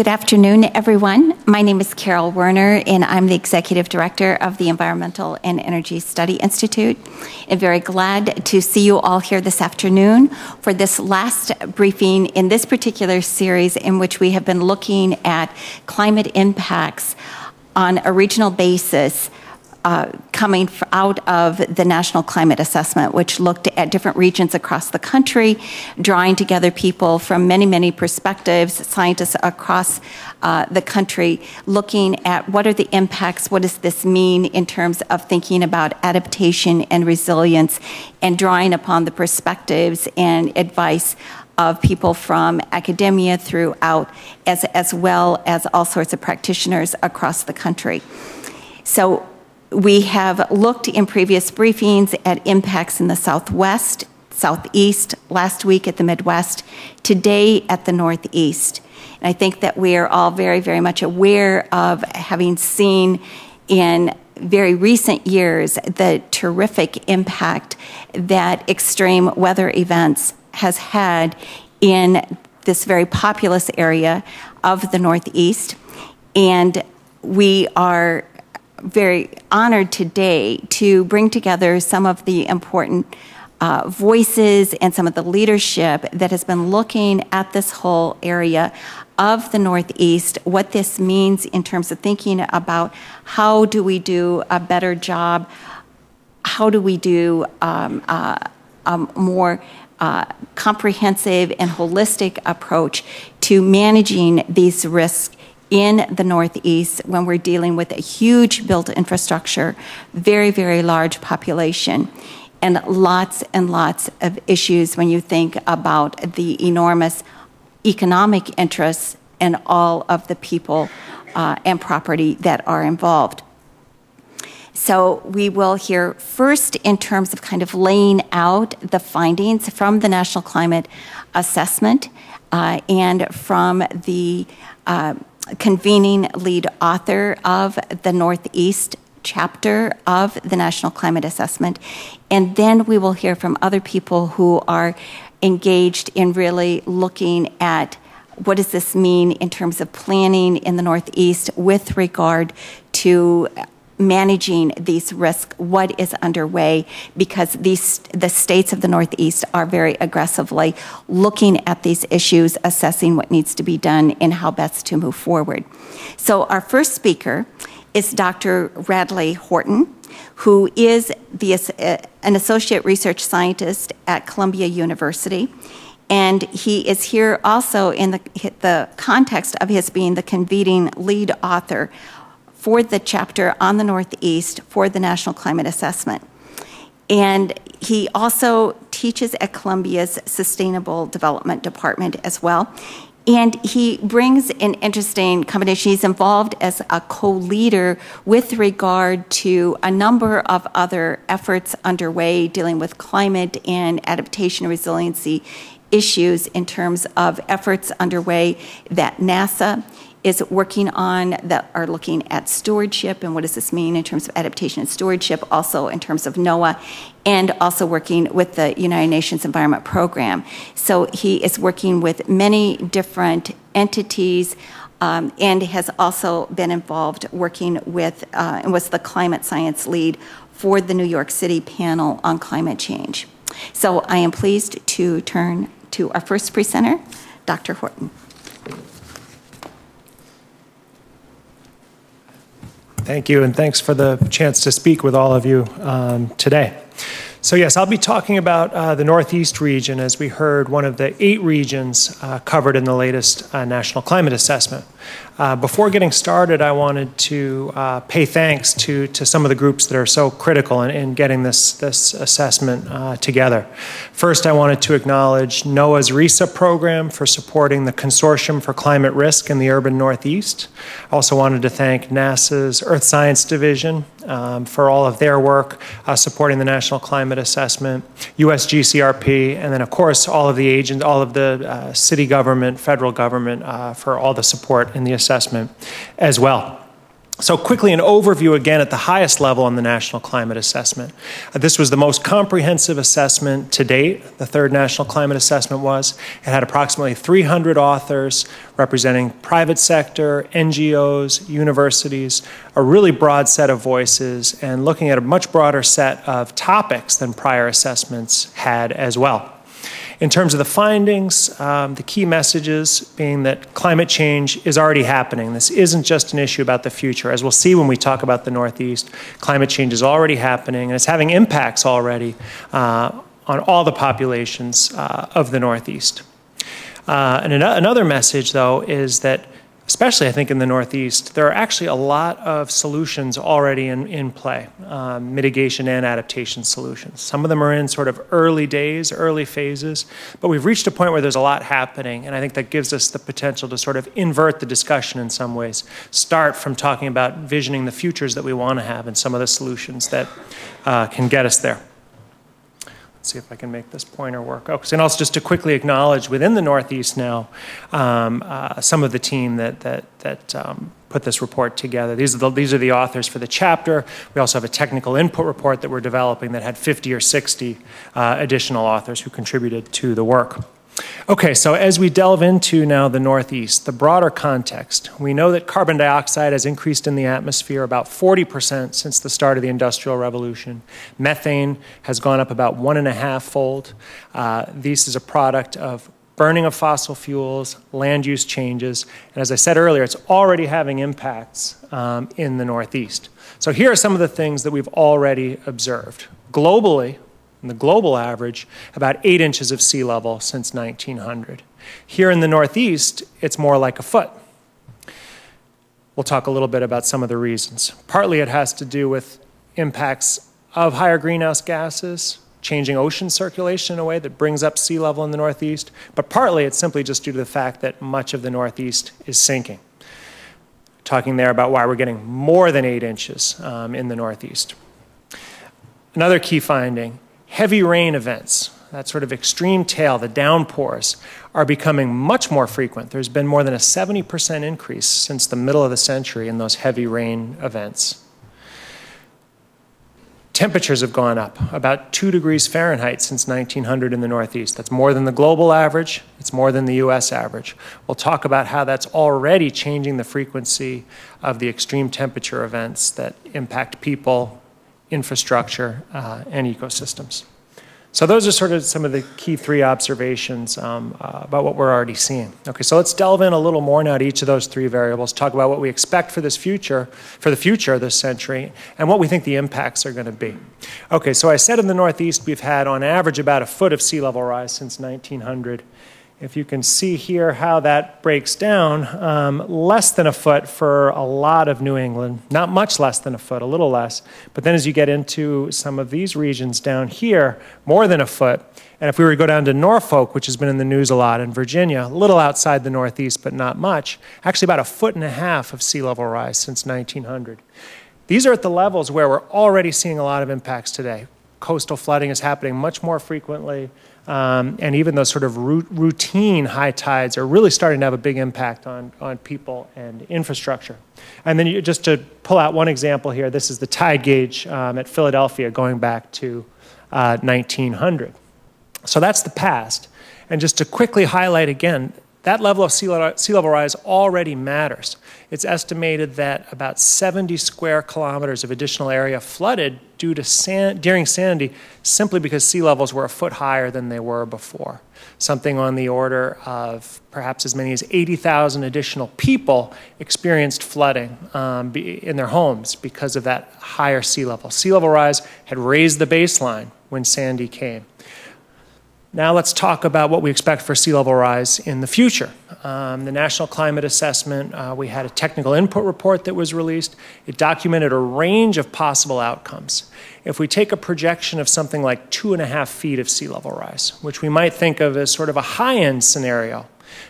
Good afternoon, everyone. My name is Carol Werner, and I'm the Executive Director of the Environmental and Energy Study Institute. I'm very glad to see you all here this afternoon for this last briefing in this particular series in which we have been looking at climate impacts on a regional basis coming out of the National Climate Assessment, which looked at different regions across the country, drawing together people from many, many perspectives, scientists across the country, looking at what are the impacts, what does this mean in terms of thinking about adaptation and resilience, and drawing upon the perspectives and advice of people from academia throughout, as well as all sorts of practitioners across the country. So we have looked in previous briefings at impacts in the Southwest, Southeast, last week at the Midwest, today at the Northeast. And I think that we are all very, very much aware of having seen in very recent years the terrific impact that extreme weather events has had in this very populous area of the Northeast. And we are very honored today to bring together some of the important voices and some of the leadership that has been looking at this whole area of the Northeast, what this means in terms of thinking about how do we do a better job, how do we do a more comprehensive and holistic approach to managing these risks in the Northeast when we're dealing with a huge built infrastructure, very, very large population, and lots of issues when you think about the enormous economic interests and all of the people and property that are involved. So we will hear first in terms of kind of laying out the findings from the National Climate Assessment and from the convening lead author of the Northeast chapter of the National Climate Assessment. And then we will hear from other people who are engaged in really looking at what does this mean in terms of planning in the Northeast with regard to managing these risks, what is underway, because the states of the Northeast are very aggressively looking at these issues, assessing what needs to be done and how best to move forward. So our first speaker is Dr. Radley Horton, who is an associate research scientist at Columbia University. And he is here also in the context of his being the convening lead author for the chapter on the Northeast for the National Climate Assessment. And he also teaches at Columbia's Sustainable Development Department as well. And he brings an interesting combination. He's involved as a co-leader with regard to a number of other efforts underway dealing with climate and adaptation and resiliency issues in terms of efforts underway that NASA is working on that are looking at stewardship and what does this mean in terms of adaptation and stewardship, also in terms of NOAA, and also working with the United Nations Environment Program. So he is working with many different entities and has also been involved working with and was the climate science lead for the New York City Panel on Climate Change. So I am pleased to turn to our first presenter, Dr. Horton. Thank you, and thanks for the chance to speak with all of you today. So yes, I'll be talking about the Northeast region, as we heard, one of the 8 regions covered in the latest National Climate Assessment. Before getting started, I wanted to pay thanks to some of the groups that are so critical in getting this assessment together. First, I wanted to acknowledge NOAA's RISA program for supporting the Consortium for Climate Risk in the Urban Northeast. I also wanted to thank NASA's Earth Science Division for all of their work supporting the National Climate Assessment, USGCRP, and then, of course, all of the agents, all of the city government, federal government, for all the support in the assessment as well. So quickly, an overview again at the highest level on the National Climate Assessment. This was the most comprehensive assessment to date, the third National Climate Assessment was. It had approximately 300 authors representing private sector, NGOs, universities, a really broad set of voices, and looking at a much broader set of topics than prior assessments had as well. In terms of the findings, the key messages being that climate change is already happening. This isn't just an issue about the future. As we'll see when we talk about the Northeast, climate change is already happening, and it's having impacts already on all the populations of the Northeast. And another message, though, is that, especially I think in the Northeast, there are actually a lot of solutions already in play, mitigation and adaptation solutions. Some of them are in sort of early days, early phases, but we've reached a point where there's a lot happening, and I think that gives us the potential to sort of invert the discussion in some ways, start from talking about visioning the futures that we want to have and some of the solutions that can get us there. See if I can make this pointer work. Oh, and also just to quickly acknowledge within the Northeast now, some of the team that put this report together. These are the authors for the chapter. We also have a technical input report that we're developing that had 50 or 60 additional authors who contributed to the work. Okay, so as we delve into now the Northeast, the broader context, we know that carbon dioxide has increased in the atmosphere about 40% since the start of the Industrial Revolution. Methane has gone up about 1.5-fold. This is a product of burning of fossil fuels, land use changes, and as I said earlier, it's already having impacts in the Northeast. So here are some of the things that we've already observed. Globally, in the global average, about 8 inches of sea level since 1900. Here in the Northeast, it's more like a foot. We'll talk a little bit about some of the reasons. Partly it has to do with impacts of higher greenhouse gases, changing ocean circulation in a way that brings up sea level in the Northeast, but partly it's simply just due to the fact that much of the Northeast is sinking. Talking there about why we're getting more than 8 inches in the Northeast. Another key finding, heavy rain events, that sort of extreme tail, the downpours, are becoming much more frequent. There's been more than a 70% increase since the middle of the century in those heavy rain events. Temperatures have gone up about 2 degrees Fahrenheit since 1900 in the Northeast. That's more than the global average. It's more than the U.S. average. We'll talk about how that's already changing the frequency of the extreme temperature events that impact people, infrastructure, and ecosystems. So those are sort of some of the key three observations about what we're already seeing. Okay, so let's delve in a little more now to each of those three variables, talk about what we expect for this future, for the future of this century, and what we think the impacts are going to be. Okay, so I said in the Northeast we've had on average about 1 foot of sea level rise since 1900. If you can see here how that breaks down, less than a foot for a lot of New England, not much less than a foot, a little less. But then as you get into some of these regions down here, more than a foot. And if we were to go down to Norfolk, which has been in the news a lot, in Virginia, a little outside the Northeast, but not much, actually about 1.5 feet of sea level rise since 1900. These are at the levels where we're already seeing a lot of impacts today. Coastal flooding is happening much more frequently. And even those sort of routine high tides are really starting to have a big impact on people and infrastructure. And then just to pull out one example here, this is the tide gauge at Philadelphia going back to 1900. So that's the past. And just to quickly highlight again, that level of sea level rise already matters. It's estimated that about 70 square kilometers of additional area flooded due to during Sandy simply because sea levels were 1 foot higher than they were before. Something on the order of perhaps as many as 80,000 additional people experienced flooding in their homes because of that higher sea level. Sea level rise had raised the baseline when Sandy came. Now let's talk about what we expect for sea level rise in the future. The National Climate Assessment, we had a technical input report that was released. It documented a range of possible outcomes. If we take a projection of something like 2.5 feet of sea level rise, which we might think of as sort of a high-end scenario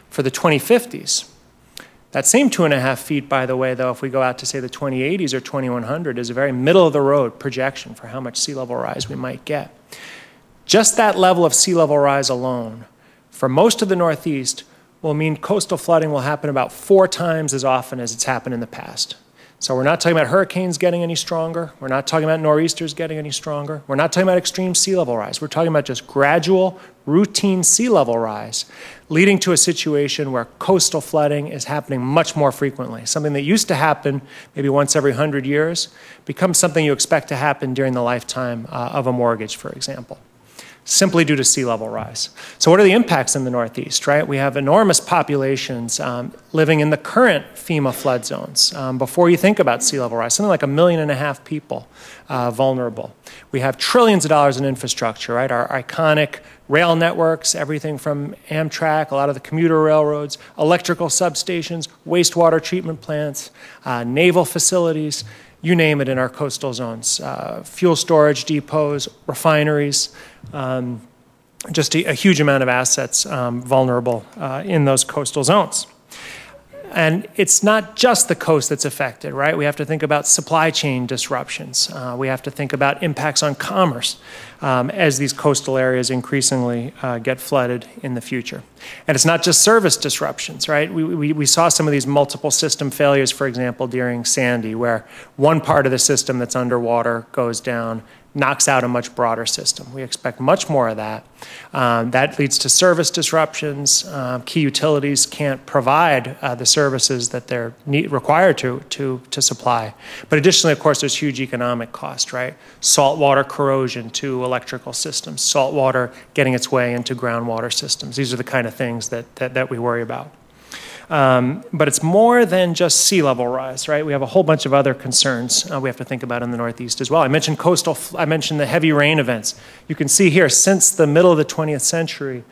for the 2050s, that same 2.5 feet, by the way, though, if we go out to, say, the 2080s or 2100, is a very middle-of-the-road projection for how much sea level rise we might get. Just that level of sea level rise alone, for most of the Northeast, will mean coastal flooding will happen about 4 times as often as it's happened in the past. So we're not talking about hurricanes getting any stronger. We're not talking about nor'easters getting any stronger. We're not talking about extreme sea level rise. We're talking about just gradual, routine sea level rise, leading to a situation where coastal flooding is happening much more frequently. Something that used to happen maybe once every 100 years becomes something you expect to happen during the lifetime of a mortgage, for example, simply due to sea level rise. So what are the impacts in the Northeast, right? We have enormous populations living in the current FEMA flood zones. Before you think about sea level rise, something like 1.5 million people vulnerable. We have trillions of dollars in infrastructure, right? Our iconic rail networks, everything from Amtrak, a lot of the commuter railroads, electrical substations, wastewater treatment plants, naval facilities, you name it, in our coastal zones. Fuel storage depots, refineries, just a huge amount of assets vulnerable in those coastal zones. And it's not just the coast that's affected, right? We have to think about supply chain disruptions. We have to think about impacts on commerce as these coastal areas increasingly get flooded in the future. And it's not just service disruptions, right? We saw some of these multiple system failures, for example, during Sandy, where one part of the system that's underwater goes down, knocks out a much broader system. We expect much more of that. That leads to service disruptions. Key utilities can't provide the services that they're required to supply. But additionally, of course, there's huge economic cost, right? Saltwater corrosion to electrical systems, saltwater getting its way into groundwater systems. These are the kind of things that we worry about. But it's more than just sea level rise, right? We have a whole bunch of other concerns we have to think about in the Northeast as well. I mentioned the heavy rain events. You can see here, since the middle of the 20th century,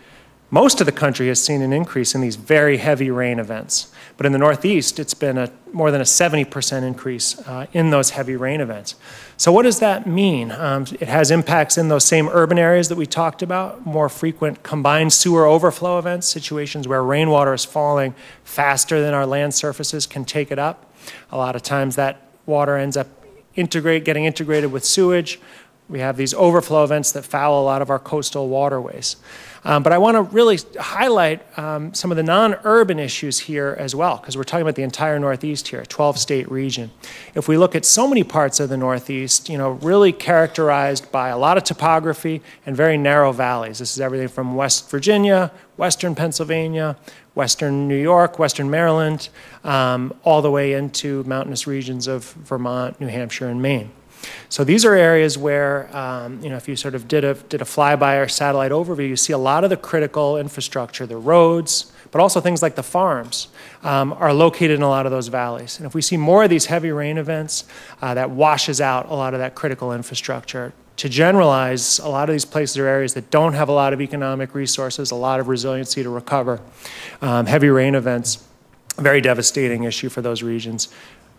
most of the country has seen an increase in these very heavy rain events. But in the Northeast, it's been more than a 70% increase in those heavy rain events. So what does that mean? It has impacts in those same urban areas that we talked about, more frequent combined sewer overflow events, situations where rainwater is falling faster than our land surfaces can take it up. A lot of times that water ends up getting integrated with sewage. We have these overflow events that foul a lot of our coastal waterways. But I want to really highlight some of the non-urban issues here as well, because we're talking about the entire Northeast here, a 12-state region. If we look at so many parts of the Northeast, really characterized by a lot of topography and very narrow valleys. This is everything from West Virginia, Western Pennsylvania, Western New York, Western Maryland, all the way into mountainous regions of Vermont, New Hampshire, and Maine. So these are areas where, if you sort of did a flyby or satellite overview, you see a lot of the critical infrastructure, the roads, but also things like the farms are located in a lot of those valleys. And if we see more of these heavy rain events, that washes out a lot of that critical infrastructure. To generalize, a lot of these places are areas that don't have a lot of economic resources, a lot of resiliency to recover. Heavy rain events, very devastating issue for those regions.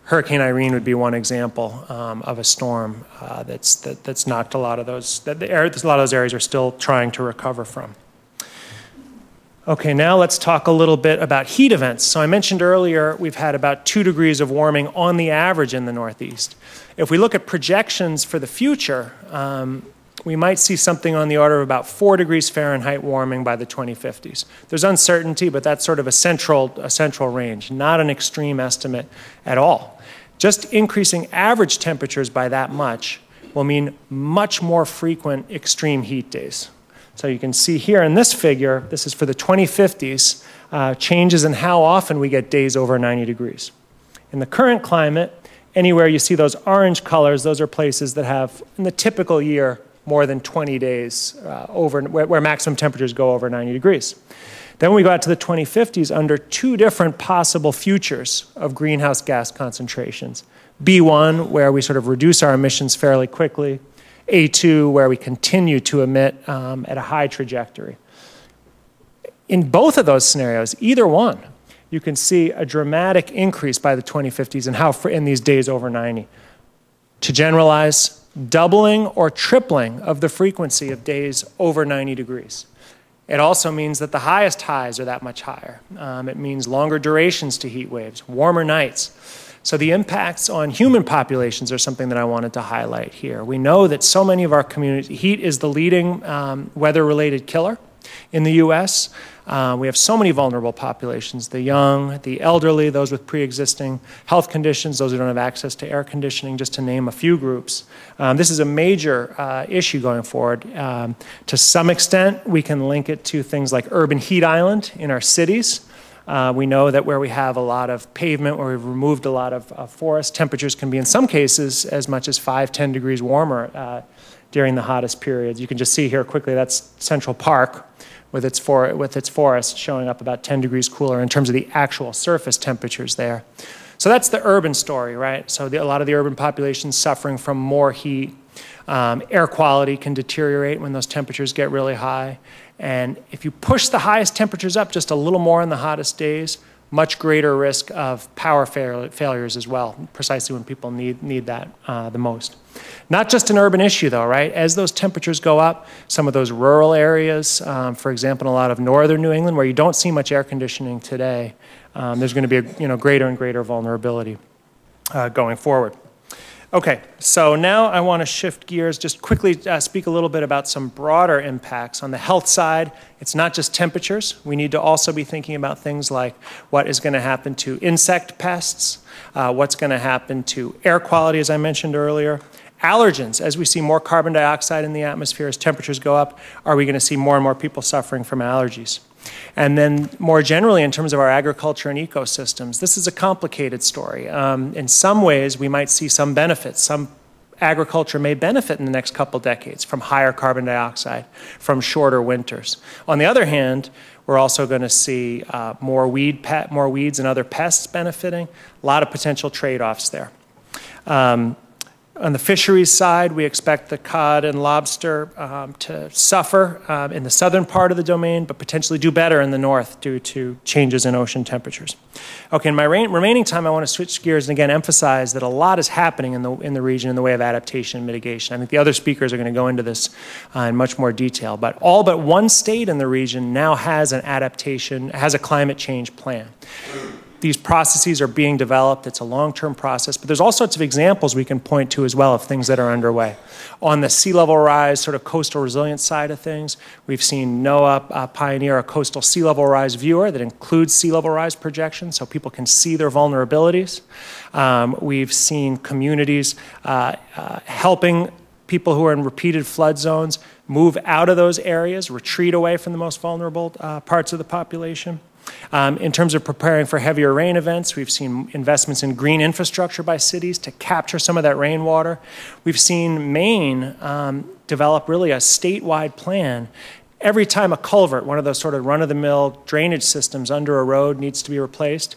Hurricane Irene would be one example of a storm that's knocked a lot of those. A lot of those areas are still trying to recover from. Okay, now let's talk a little bit about heat events. So I mentioned earlier we've had about 2 degrees of warming on the average in the Northeast. If we look at projections for the future, we might see something on the order of about 4 degrees Fahrenheit warming by the 2050s. There's uncertainty, but that's sort of a central range, not an extreme estimate at all. Just increasing average temperatures by that much will mean much more frequent extreme heat days. So you can see here in this figure, this is for the 2050s, changes in how often we get days over 90 degrees. In the current climate, anywhere you see those orange colors, those are places that have, in the typical year, more than 20 days where maximum temperatures go over 90 degrees. Then we go out to the 2050s under 2 different possible futures of greenhouse gas concentrations. B1, where we sort of reduce our emissions fairly quickly. A2, where we continue to emit at a high trajectory. In both of those scenarios, either one, you can see a dramatic increase by the 2050s in these days over 90. To generalize, doubling or tripling of the frequency of days over 90 degrees. It also means that the highest highs are that much higher. It means longer durations to heat waves, warmer nights. So the impacts on human populations are something that I wanted to highlight here. We know that so many of our communities, heat is the leading weather-related killer in the U.S., We have so many vulnerable populations, the young, the elderly, those with pre-existing health conditions, those who don't have access to air conditioning, just to name a few groups. This is a major issue going forward. To some extent, we can link it to things like urban heat island in our cities. We know that where we have a lot of pavement, where we've removed a lot of forest, temperatures can be in some cases as much as 5-10 degrees warmer during the hottest periods. You can just see here quickly, that's Central Park with its forest showing up about 10 degrees cooler in terms of the actual surface temperatures there. So that's the urban story, right? So a lot of the urban population suffering from more heat. Air quality can deteriorate when those temperatures get really high. And if you push the highest temperatures up just a little more on the hottest days, much greater risk of power failures as well, precisely when people need that the most. Not just an urban issue though, right? As those temperatures go up, some of those rural areas, for example, in a lot of northern New England where you don't see much air conditioning today, there's going to be a greater and greater vulnerability going forward. Okay, so now I want to shift gears, just quickly speak a little bit about some broader impacts. On the health side, it's not just temperatures. We need to also be thinking about things like what is going to happen to insect pests, what's going to happen to air quality, as I mentioned earlier. Allergens, as we see more carbon dioxide in the atmosphere as temperatures go up, are we going to see more and more people suffering from allergies? And then more generally in terms of our agriculture and ecosystems, this is a complicated story. In some ways, we might see some benefits. Some agriculture may benefit in the next couple decades from higher carbon dioxide, from shorter winters. On the other hand, we're also going to see more weeds and other pests benefiting. A lot of potential trade-offs there. On the fisheries side, we expect the cod and lobster to suffer in the southern part of the domain, but potentially do better in the north due to changes in ocean temperatures. Okay, in my remaining time, I want to switch gears and again emphasize that a lot is happening in the region in the way of adaptation and mitigation. I think the other speakers are going to go into this in much more detail, but all but one state in the region now has an adaptation, has a climate change plan. These processes are being developed. It's a long-term process, but there's all sorts of examples we can point to as well of things that are underway. On the sea level rise, sort of coastal resilience side of things, we've seen NOAA pioneer a coastal sea level rise viewer that includes sea level rise projections so people can see their vulnerabilities. We've seen communities helping people who are in repeated flood zones move out of those areas, retreat away from the most vulnerable parts of the population. In terms of preparing for heavier rain events, we've seen investments in green infrastructure by cities to capture some of that rainwater. We've seen Maine develop really a statewide plan. Every time a culvert, one of those sort of run-of-the-mill drainage systems under a road needs to be replaced,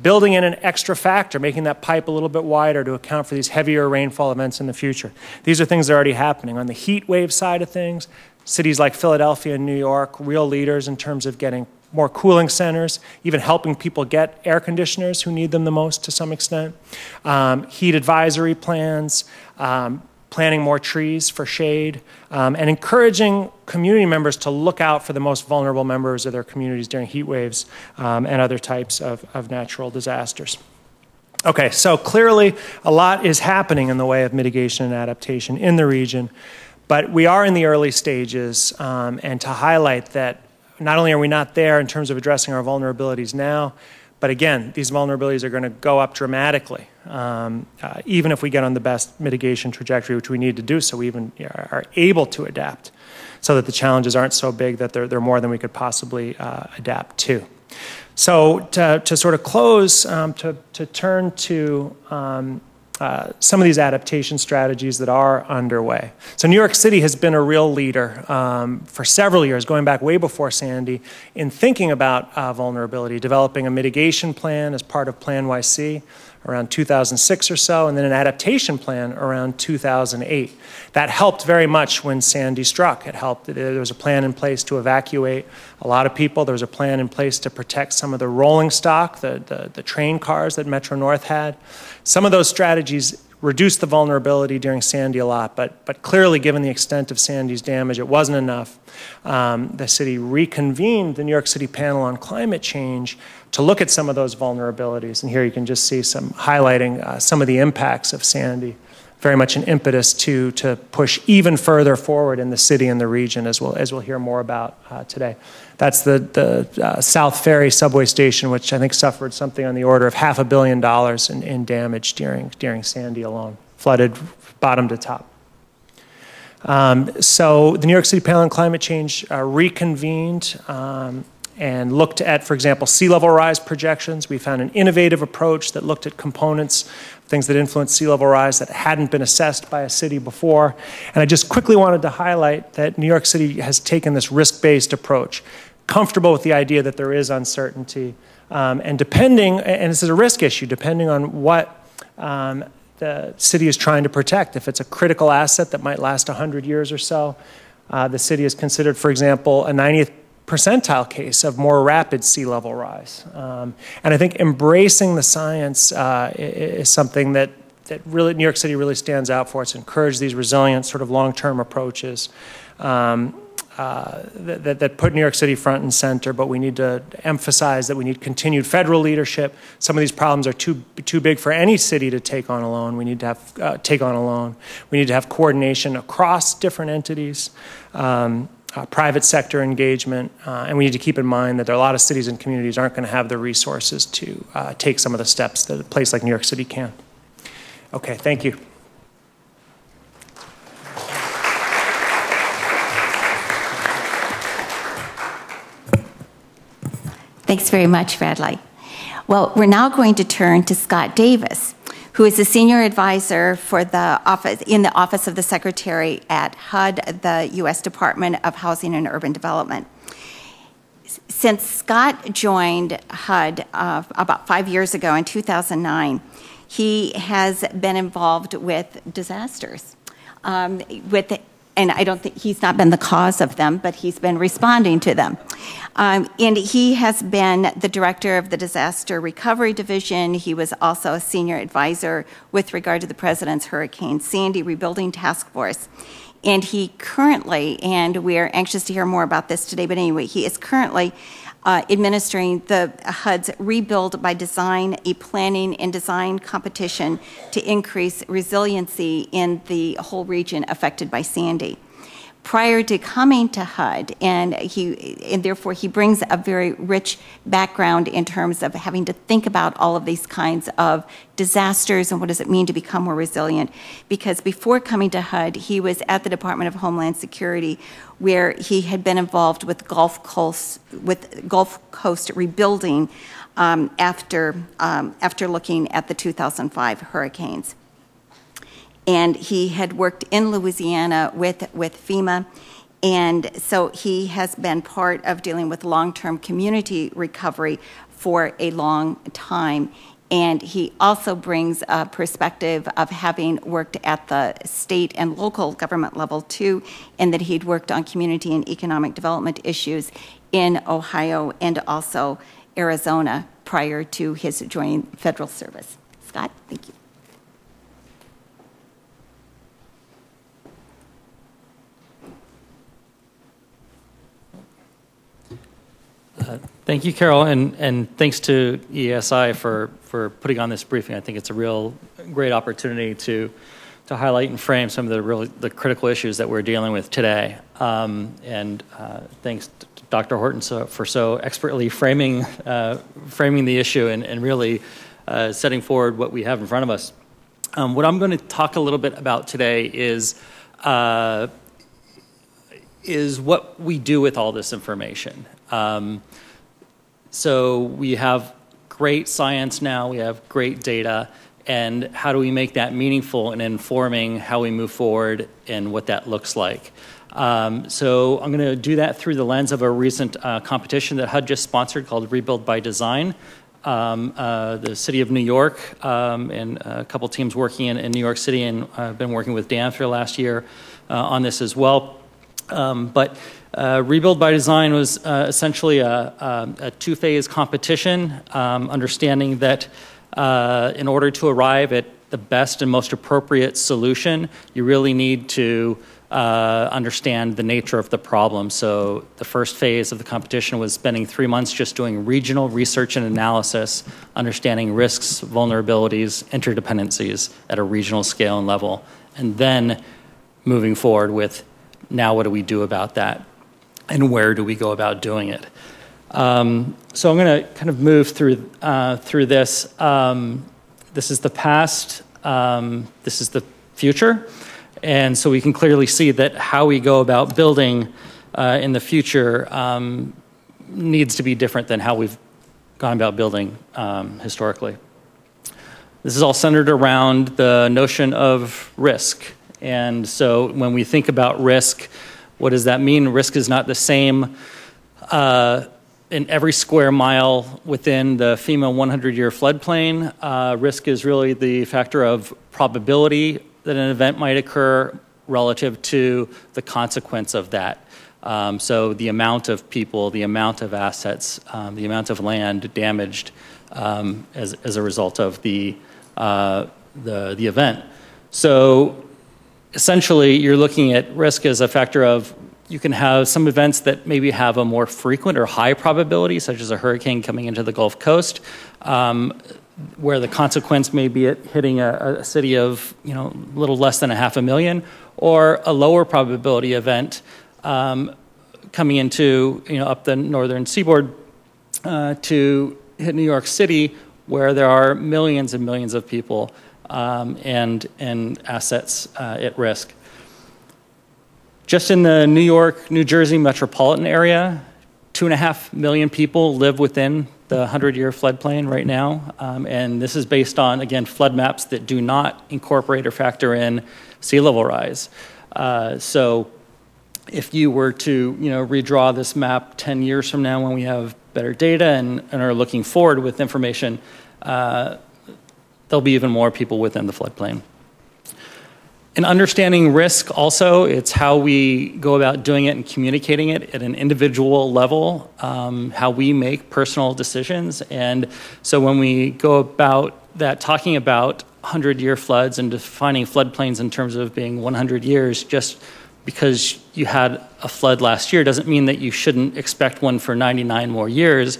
building in an extra factor, making that pipe a little bit wider to account for these heavier rainfall events in the future. These are things that are already happening. On the heat wave side of things, cities like Philadelphia and New York, real leaders in terms of getting more cooling centers, even helping people get air conditioners who need them the most to some extent, heat advisory plans, planting more trees for shade, and encouraging community members to look out for the most vulnerable members of their communities during heat waves and other types of natural disasters. Okay, so clearly a lot is happening in the way of mitigation and adaptation in the region, but we are in the early stages, and to highlight that not only are we not there in terms of addressing our vulnerabilities now, but again, these vulnerabilities are going to go up dramatically, even if we get on the best mitigation trajectory, which we need to do so we even are able to adapt so that the challenges aren't so big that they're more than we could possibly adapt to. So to sort of close, to turn to some of these adaptation strategies that are underway. So New York City has been a real leader for several years, going back way before Sandy, in thinking about vulnerability, developing a mitigation plan as part of PlaNYC around 2006 or so, and then an adaptation plan around 2008. That helped very much when Sandy struck. It helped. There was a plan in place to evacuate a lot of people. There was a plan in place to protect some of the rolling stock, the train cars that Metro North had. Some of those strategies reduced the vulnerability during Sandy a lot, but clearly given the extent of Sandy's damage, it wasn't enough. The city reconvened the New York City Panel on Climate Change to look at some of those vulnerabilities. And here you can just see some highlighting some of the impacts of Sandy very much an impetus to push even further forward in the city and the region, as we'll hear more about today. That's the South Ferry subway station, which I think suffered something on the order of $500 million in damage during Sandy alone, flooded bottom to top. So the New York City Panel on Climate Change reconvened and looked at, for example, sea level rise projections. We found an innovative approach that looked at components, things that influence sea level rise that hadn't been assessed by a city before. And I just quickly wanted to highlight that New York City has taken this risk-based approach, comfortable with the idea that there is uncertainty. And depending, and this is a risk issue, depending on what the city is trying to protect. If it's a critical asset that might last 100 years or so, the city has considered, for example, a 90th percentile case of more rapid sea level rise. And I think embracing the science is something that really New York City really stands out for. It's encouraged these resilient sort of long-term approaches that put New York City front and center, but we need to emphasize that we need continued federal leadership. Some of these problems are too big for any city to take on alone. We need to have We need to have coordination across different entities. Private sector engagement, and we need to keep in mind that there are a lot of cities and communities aren't going to have the resources to take some of the steps that a place like New York City can. Okay, thank you. Thanks very much, Radley. Well, we're now going to turn to Scott Davis, who is a senior advisor for the office in the Office of the Secretary at HUD, the U.S. Department of Housing and Urban Development. Since Scott joined HUD about 5 years ago in 2009, he has been involved with disasters. And I don't think he's not been the cause of them, but he's been responding to them. And he has been the director of the Disaster Recovery Division. He was also a senior advisor with regard to the President's Hurricane Sandy Rebuilding Task Force. And he currently, and we are anxious to hear more about this today, but anyway, he is currently administering the HUD's Rebuild by Design, a planning and design competition to increase resiliency in the whole region affected by Sandy. Prior to coming to HUD, and therefore he brings a very rich background in terms of having to think about all of these kinds of disasters and what does it mean to become more resilient. Because before coming to HUD, he was at the Department of Homeland Security, where he had been involved with Gulf Coast rebuilding after looking at the 2005 hurricanes. And he had worked in Louisiana with FEMA, and so he has been part of dealing with long-term community recovery for a long time. And he also brings a perspective of having worked at the state and local government level too, and that he'd worked on community and economic development issues in Ohio and also Arizona prior to his joining federal service. Scott, thank you. Thank you, Carol, and thanks to ESI for putting on this briefing. I think it's a real great opportunity to highlight and frame some of the critical issues that we're dealing with today. And thanks to Dr. Horton for so expertly framing the issue and really setting forward what we have in front of us. What I'm going to talk a little bit about today is what we do with all this information. So we have great science now, we have great data, and how do we make that meaningful in informing how we move forward and what that looks like? So I'm going to do that through the lens of a recent competition that HUD just sponsored called Rebuild by Design. The city of New York and a couple teams working in New York City, and I've been working with Dan for the last year on this as well. But Rebuild by Design was essentially a two-phase competition, understanding that in order to arrive at the best and most appropriate solution, you really need to understand the nature of the problem. So the first phase of the competition was spending 3 months just doing regional research and analysis, understanding risks, vulnerabilities, interdependencies at a regional scale and level, and then moving forward with now what do we do about that and where do we go about doing it. So I'm going to kind of move through through this. This is the past, this is the future, and so we can clearly see that how we go about building in the future needs to be different than how we've gone about building historically. This is all centered around the notion of risk, and so when we think about risk, what does that mean? Risk is not the same in every square mile within the FEMA 100-year floodplain. Risk is really the factor of probability that an event might occur relative to the consequence of that. So the amount of people, the amount of assets, the amount of land damaged as a result of the event. So essentially, you're looking at risk as a factor of, you can have some events that maybe have a more frequent or high probability, such as a hurricane coming into the Gulf Coast, where the consequence may be it hitting a city of, you know, a little less than 500,000, or a lower probability event coming into, you know, up the northern seaboard to hit New York City, where there are millions and millions of people and assets at risk. Just in the New York, New Jersey metropolitan area, 2.5 million people live within the 100-year floodplain right now. And this is based on, again, flood maps that do not incorporate or factor in sea level rise. So if you were to, you know, redraw this map 10 years from now when we have better data and are looking forward with information, there'll be even more people within the floodplain. In understanding risk also, it's how we go about doing it and communicating it at an individual level, how we make personal decisions. And so when we go about that, talking about 100-year floods and defining floodplains in terms of being 100 years, just because you had a flood last year doesn't mean that you shouldn't expect one for 99 more years.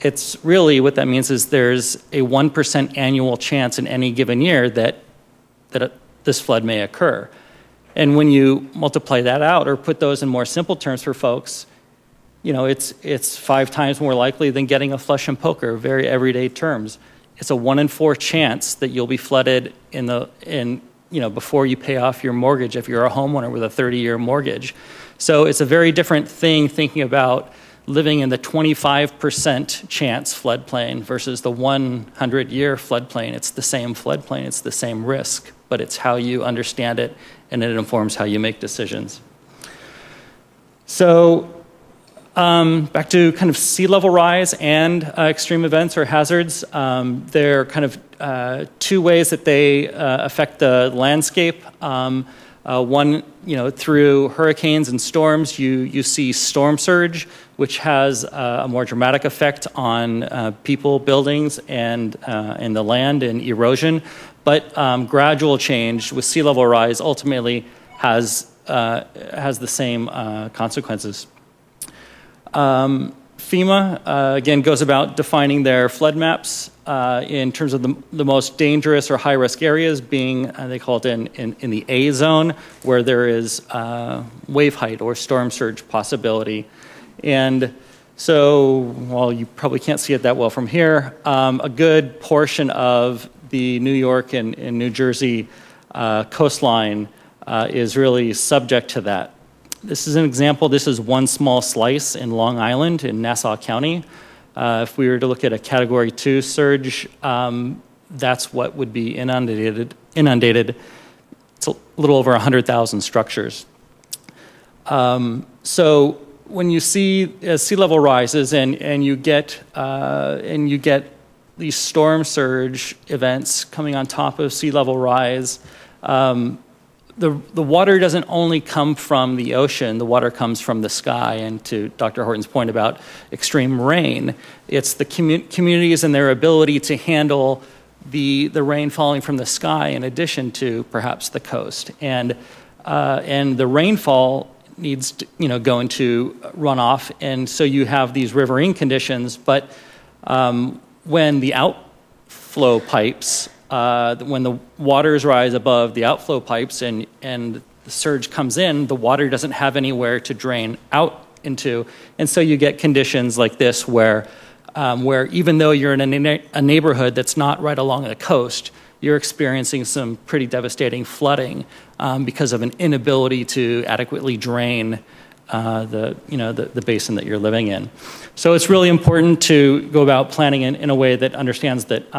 It's really, what that means is there's a 1% annual chance in any given year that this flood may occur. And when you multiply that out or put those in more simple terms for folks, you know, it's 5 times more likely than getting a flush and poker, very everyday terms. It's a 1 in 4 chance that you'll be flooded in before you pay off your mortgage if you're a homeowner with a 30-year mortgage. So it's a very different thing thinking about living in the 25% chance floodplain versus the 100-year floodplain. It's the same floodplain, it's the same risk, but it's how you understand it, and it informs how you make decisions. So back to kind of sea level rise and extreme events or hazards. There are kind of 2 ways that they affect the landscape. One, you know, through hurricanes and storms, you see storm surge, which has a more dramatic effect on people, buildings, and the land and erosion. But gradual change with sea level rise ultimately has the same consequences. FEMA, again, goes about defining their flood maps in terms of the most dangerous or high-risk areas being, they call it in the A zone, where there is wave height or storm surge possibility. And so, well, you probably can't see it that well from here, a good portion of the New York and New Jersey coastline is really subject to that. This is an example. This is one small slice in Long Island in Nassau County. If we were to look at a Category 2 surge, that's what would be inundated. It's a little over 100,000 structures. So when you see as sea level rises and you get these storm surge events coming on top of sea level rise, the water doesn't only come from the ocean, the water comes from the sky. And to Dr. Horton's point about extreme rain, it's the communities and their ability to handle the rain falling from the sky in addition to perhaps the coast. And and the rainfall needs to, go into runoff, and so you have these riverine conditions. But when the outflow pipes, when the waters rise above the outflow pipes and the surge comes in, the water doesn't have anywhere to drain out into, and so you get conditions like this where even though you're in a neighborhood that's not right along the coast, you're experiencing some pretty devastating flooding because of an inability to adequately drain the basin that you're living in. So it's really important to go about planning in a way that understands that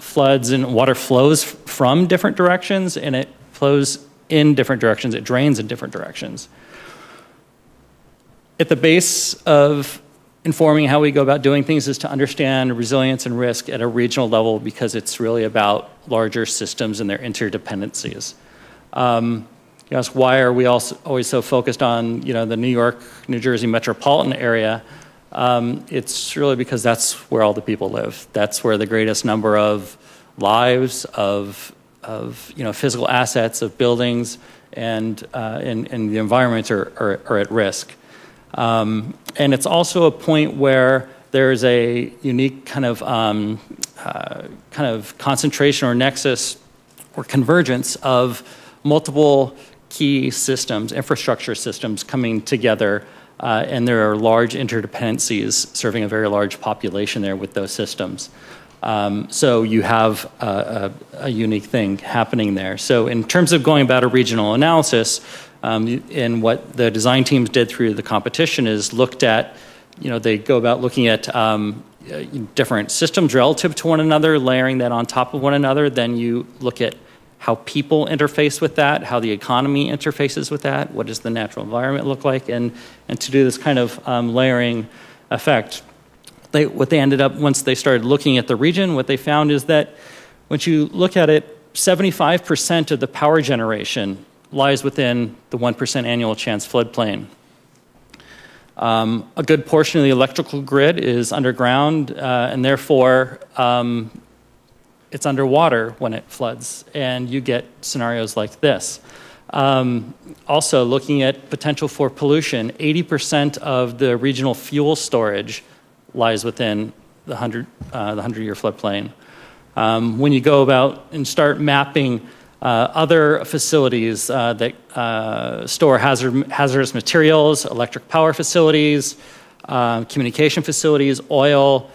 floods and water flows from different directions, and it flows in different directions, it drains in different directions. At the base of informing how we go about doing things is to understand resilience and risk at a regional level, because it's really about larger systems and their interdependencies. You ask, why are we always so focused on the New York, New Jersey metropolitan area? It's really because that's where all the people live. That's where the greatest number of lives, of physical assets, of buildings, and the environments are at risk. And it's also a point where there's a unique kind of concentration or nexus or convergence of multiple key systems, infrastructure systems coming together, and there are large interdependencies serving a very large population there with those systems. So you have a unique thing happening there. So in terms of going about a regional analysis, and what the design teams did through the competition is looked at, they go about looking at different systems relative to one another, layering that on top of one another. Then you look at how people interface with that, how the economy interfaces with that, what does the natural environment look like, and to do this kind of layering effect. What they ended up, once they started looking at the region, what they found is that once you look at it, 75% of the power generation lies within the 1% annual chance floodplain. A good portion of the electrical grid is underground, and therefore it's underwater when it floods, and you get scenarios like this. Also, looking at potential for pollution, 80% of the regional fuel storage lies within the 100-year floodplain. When you go about and start mapping other facilities that store hazardous materials, electric power facilities, communication facilities, oil,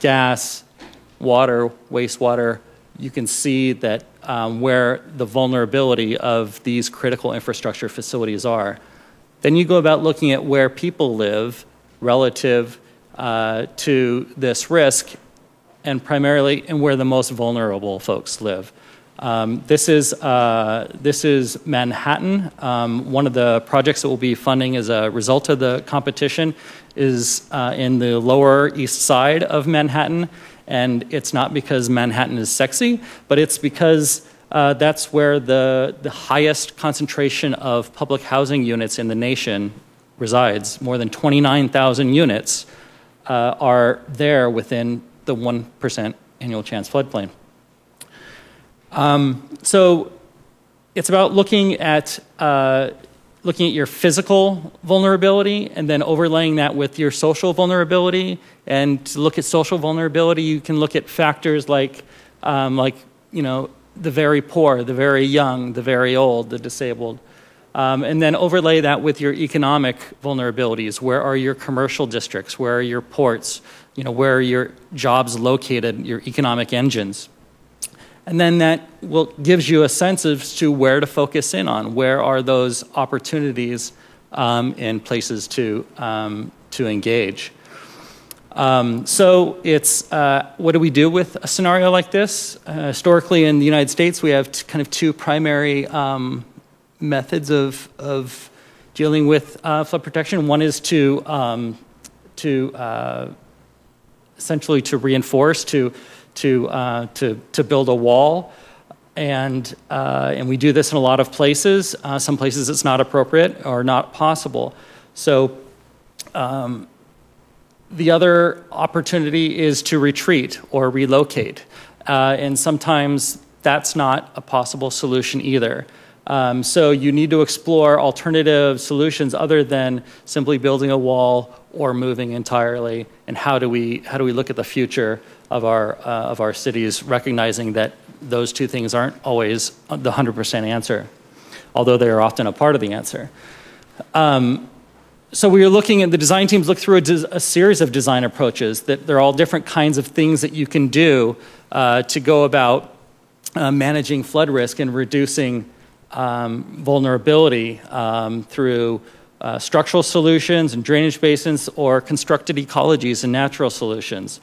gas, water, wastewater, you can see that where the vulnerability of these critical infrastructure facilities are. Then you go about looking at where people live relative to this risk, and primarily in where the most vulnerable folks live. This is Manhattan. One of the projects that we'll be funding as a result of the competition is in the Lower East Side of Manhattan, and it's not because Manhattan is sexy, but it's because that's where the highest concentration of public housing units in the nation resides. More than 29,000 units are there within the 1% annual chance floodplain. So it's about looking at your physical vulnerability and then overlaying that with your social vulnerability. And to look at social vulnerability, you can look at factors like the very poor, the very young, the very old, the disabled. And then overlay that with your economic vulnerabilities. Where are your commercial districts? Where are your ports? Where are your jobs located, your economic engines? And then that gives you a sense as to where to focus in on. Where are those opportunities and places to engage? So it's, what do we do with a scenario like this? Historically in the United States, we have kind of two primary methods of dealing with flood protection. One is essentially to reinforce, to build a wall, and we do this in a lot of places. Some places it's not appropriate or not possible. So the other opportunity is to retreat or relocate, and sometimes that's not a possible solution either. So you need to explore alternative solutions other than simply building a wall or moving entirely. And how do we look at the future of our cities, recognizing that those two things aren't always the 100% answer, although they are often a part of the answer. So we are looking at, the design teams look through a series of design approaches that they're all different kinds of things that you can do to go about managing flood risk and reducing vulnerability through structural solutions and drainage basins or constructed ecologies and natural solutions.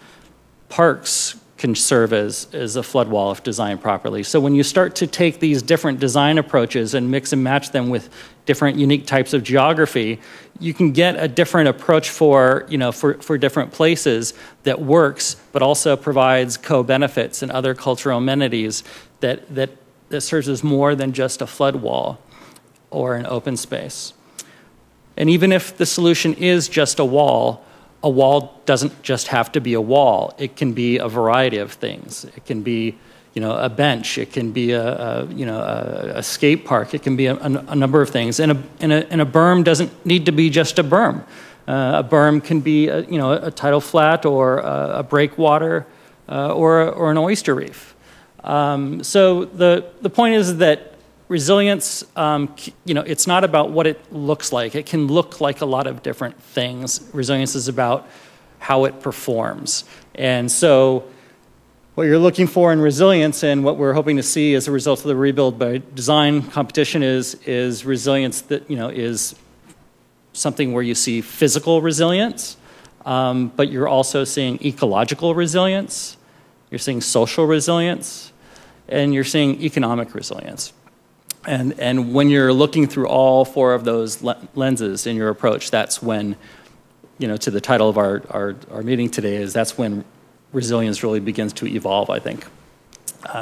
Parks can serve as a flood wall if designed properly. So when you start to take these different design approaches and mix and match them with different unique types of geography, you can get a different approach for, you know, for different places that works, but also provides co-benefits and other cultural amenities that serves as more than just a flood wall or an open space. And even if the solution is just a wall doesn't just have to be a wall. It can be a variety of things. It can be, you know, a bench. It can be a skate park. It can be a number of things. And a berm doesn't need to be just a berm. A berm can be, a tidal flat or a breakwater or an oyster reef. So the point is that resilience, it's not about what it looks like. It can look like a lot of different things. Resilience is about how it performs. And so what you're looking for in resilience and what we're hoping to see as a result of the Rebuild by Design competition is resilience that, is something where you see physical resilience, but you're also seeing ecological resilience. You're seeing social resilience, and you're seeing economic resilience. And when you're looking through all four of those lenses in your approach, that's when, to the title of our meeting today is that's when resilience really begins to evolve, I think.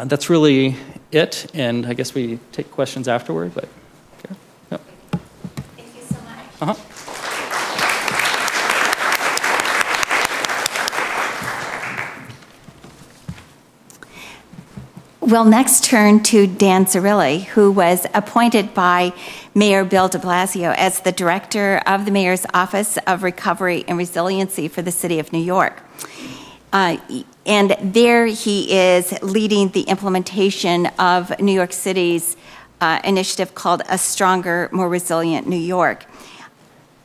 That's really it, and I guess we take questions afterward, but okay. Yeah. Thank you so much. Uh-huh. We'll next turn to Dan Zarrilli, who was appointed by Mayor Bill de Blasio as the director of the Mayor's Office of Recovery and Resiliency for the City of New York. And there he is leading the implementation of New York City's initiative called A Stronger, More Resilient New York.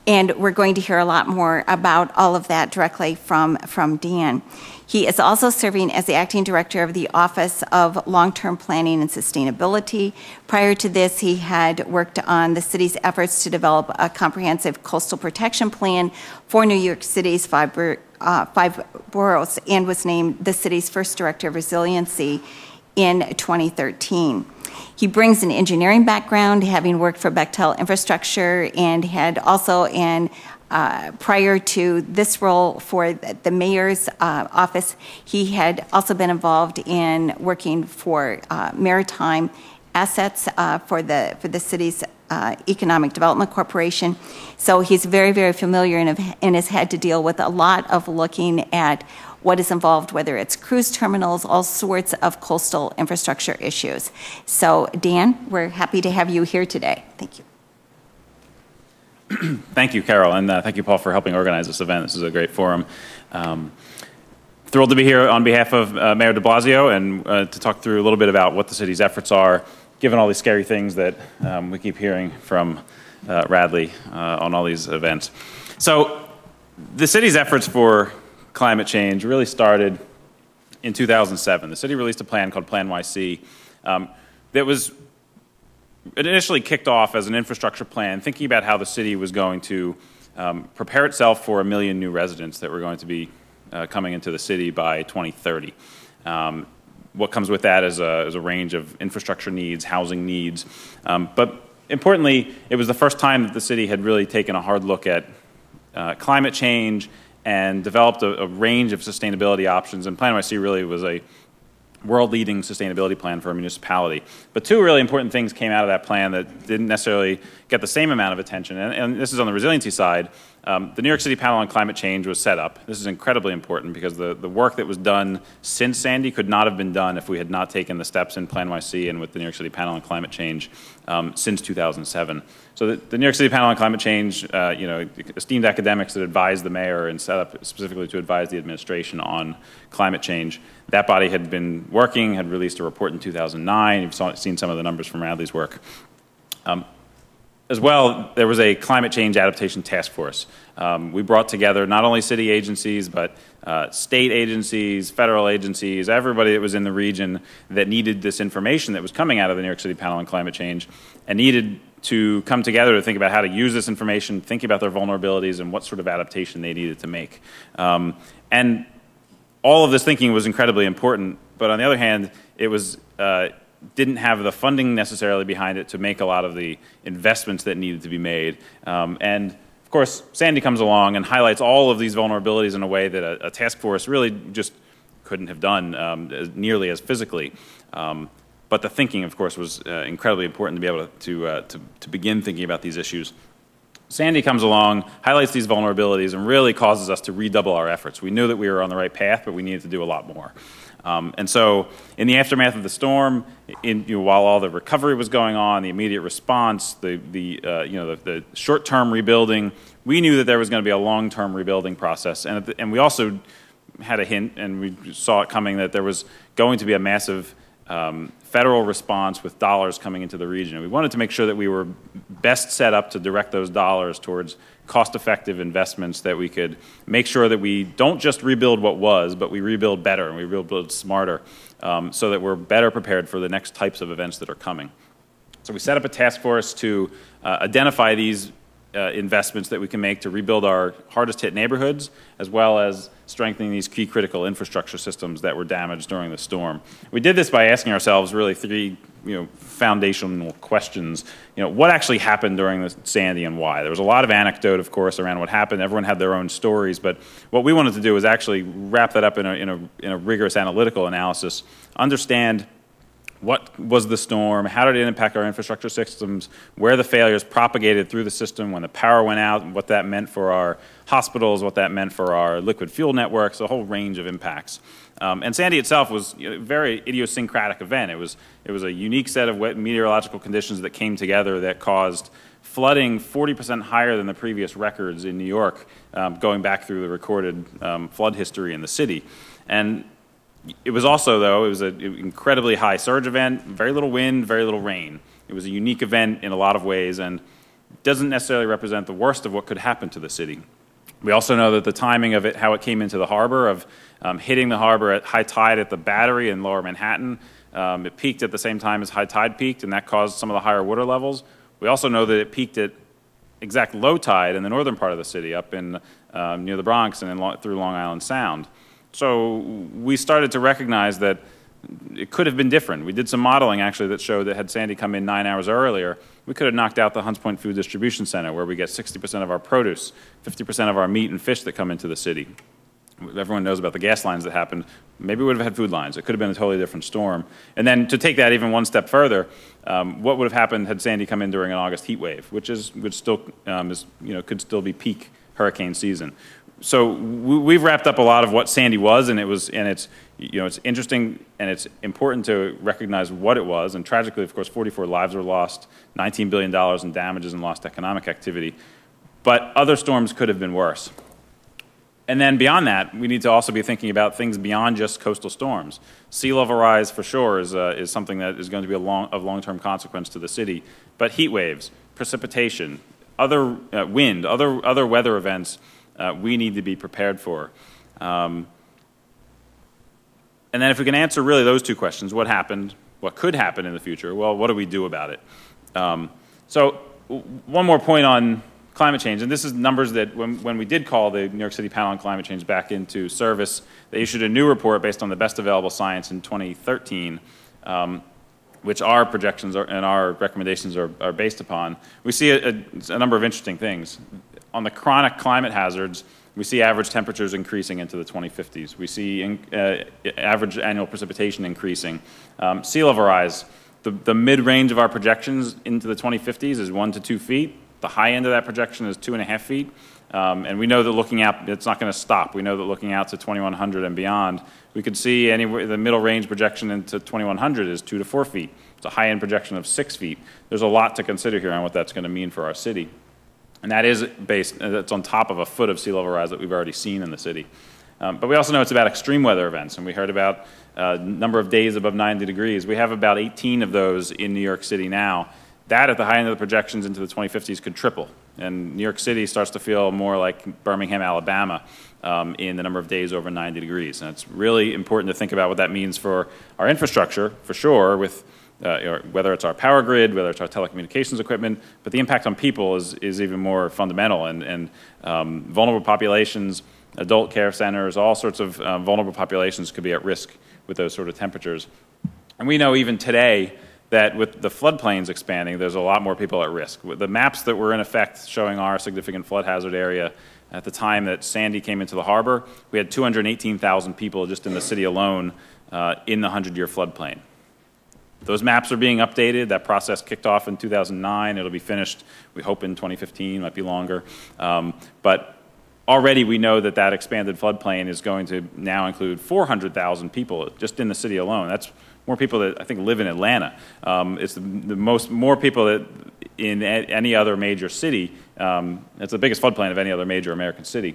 And we're going to hear a lot more about all of that directly from Dan. He is also serving as the acting director of the Office of Long-Term Planning and Sustainability. Prior to this, he had worked on the city's efforts to develop a comprehensive coastal protection plan for New York City's five boroughs and was named the city's first director of resiliency in 2013. He brings an engineering background, having worked for Bechtel Infrastructure and had also an prior to this role for the mayor's office, he had also been involved in working for maritime assets for the city's Economic Development Corporation. So he's very, very familiar and has had to deal with a lot of looking at what is involved, whether it's cruise terminals, all sorts of coastal infrastructure issues. So Dan, we're happy to have you here today. Thank you. Thank you, Carol, and thank you, Paul, for helping organize this event. This is a great forum. Thrilled to be here on behalf of Mayor de Blasio and to talk through a little bit about what the city's efforts are, given all these scary things that we keep hearing from Radley on all these events. So the city's efforts for climate change really started in 2007. The city released a plan called PlaNYC that was initially kicked off as an infrastructure plan, thinking about how the city was going to prepare itself for 1 million new residents that were going to be coming into the city by 2030. What comes with that is a range of infrastructure needs, housing needs. But importantly, it was the first time that the city had really taken a hard look at climate change and developed a range of sustainability options. And PlaNYC really was a world-leading sustainability plan for a municipality. But two really important things came out of that plan that didn't necessarily get the same amount of attention. And this is on the resiliency side. The New York City Panel on Climate Change was set up. This is incredibly important because the work that was done since Sandy could not have been done if we had not taken the steps in PlaNYC and with the New York City Panel on Climate Change since 2007. So the New York City Panel on Climate Change, you know, esteemed academics that advised the mayor and set up specifically to advise the administration on climate change. That body had been working, had released a report in 2009. You've seen some of the numbers from Radley's work. As well, there was a climate change adaptation task force. We brought together not only city agencies, but state agencies, federal agencies, everybody that was in the region that needed this information that was coming out of the New York City Panel on Climate Change and needed to come together to think about how to use this information, think about their vulnerabilities and what sort of adaptation they needed to make. And all of this thinking was incredibly important, but on the other hand, it was didn't have the funding necessarily behind it to make a lot of the investments that needed to be made. And of course, Sandy comes along and highlights all of these vulnerabilities in a way that a task force really just couldn't have done nearly as physically. But the thinking, of course, was incredibly important to be able to begin thinking about these issues. Sandy comes along, highlights these vulnerabilities, and really causes us to redouble our efforts. We knew that we were on the right path, but we needed to do a lot more. And so in the aftermath of the storm, while all the recovery was going on, the immediate response, the short-term rebuilding, we knew that there was going to be a long-term rebuilding process. And we also had a hint, and we saw it coming, that there was going to be a massive federal response with dollars coming into the region. And we wanted to make sure that we were best set up to direct those dollars towards cost-effective investments that we could make sure that we don't just rebuild what was, but we rebuild better and we rebuild smarter so that we're better prepared for the next types of events that are coming. So we set up a task force to identify these investments that we can make to rebuild our hardest-hit neighborhoods, as well as strengthening these key critical infrastructure systems that were damaged during the storm. We did this by asking ourselves really three foundational questions. What actually happened during the Sandy and why? There was a lot of anecdote, of course, around what happened. Everyone had their own stories, but what we wanted to do was actually wrap that up in a rigorous analytical analysis, understand what was the storm, how did it impact our infrastructure systems, where the failures propagated through the system, when the power went out, and what that meant for our hospitals, what that meant for our liquid fuel networks, a whole range of impacts. And Sandy itself was a very idiosyncratic event. It was a unique set of wet meteorological conditions that came together that caused flooding 40% higher than the previous records in New York, going back through the recorded flood history in the city. And it was also, though, it was an incredibly high surge event, very little wind, very little rain. It was a unique event in a lot of ways and doesn't necessarily represent the worst of what could happen to the city. We also know that the timing of it, how it came into the harbor, of hitting the harbor at high tide at the Battery in Lower Manhattan. It peaked at the same time as high tide peaked, and that caused some of the higher water levels. We also know that it peaked at exact low tide in the northern part of the city, up in near the Bronx and through Long Island Sound. So we started to recognize that it could have been different. We did some modeling, actually, that showed that had Sandy come in 9 hours earlier, we could have knocked out the Hunts Point Food Distribution Center, where we get 60% of our produce, 50% of our meat and fish that come into the city. Everyone knows about the gas lines that happened. Maybe we would have had food lines. It could have been a totally different storm. And then to take that even one step further, what would have happened had Sandy come in during an August heat wave, which could still be peak hurricane season. So we've wrapped up a lot of what Sandy was, and it's interesting and it's important to recognize what it was. And tragically, of course, 44 lives were lost, $19 billion in damages and lost economic activity. But other storms could have been worse. And then beyond that, we need to also be thinking about things beyond just coastal storms. Sea level rise, for sure, is something that is going to be of long-term consequence to the city. But heat waves, precipitation, other wind, other weather events, we need to be prepared for. And then if we can answer really those two questions, what happened, what could happen in the future, well, what do we do about it? So one more point on climate change, and this is numbers that when we did call the New York City Panel on Climate Change back into service, they issued a new report based on the best available science in 2013, which our projections and our recommendations are based upon. We see a number of interesting things. On the chronic climate hazards, we see average temperatures increasing into the 2050s. We see average annual precipitation increasing. Sea level rise, the mid-range of our projections into the 2050s is 1 to 2 feet. The high end of that projection is 2.5 feet. And we know that looking out, it's not going to stop. We know that looking out to 2100 and beyond, we could see anywhere, the middle range projection into 2100 is 2 to 4 feet. It's a high-end projection of 6 feet. There's a lot to consider here on what that's going to mean for our city. And that is based, that's on top of a foot of sea level rise that we've already seen in the city. But we also know it's about extreme weather events, and we heard about a number of days above 90 degrees. We have about 18 of those in New York City now. That, at the high end of the projections into the 2050s, could triple. And New York City starts to feel more like Birmingham, Alabama, in the number of days over 90 degrees. And it's really important to think about what that means for our infrastructure, for sure, with whether it's our power grid, whether it's our telecommunications equipment, but the impact on people is even more fundamental. And vulnerable populations, adult care centers, all sorts of vulnerable populations could be at risk with those sort of temperatures. And we know even today that with the floodplains expanding, there's a lot more people at risk. With the maps that were in effect showing our significant flood hazard area at the time that Sandy came into the harbor, we had 218,000 people just in the city alone in the 100-year floodplain. Those maps are being updated. That process kicked off in 2009. It'll be finished, we hope, in 2015, might be longer. But already we know that that expanded floodplain is going to now include 400,000 people just in the city alone. That's more people that I think live in Atlanta. It's the most, more people that in any other major city. It's the biggest floodplain of any other major American city.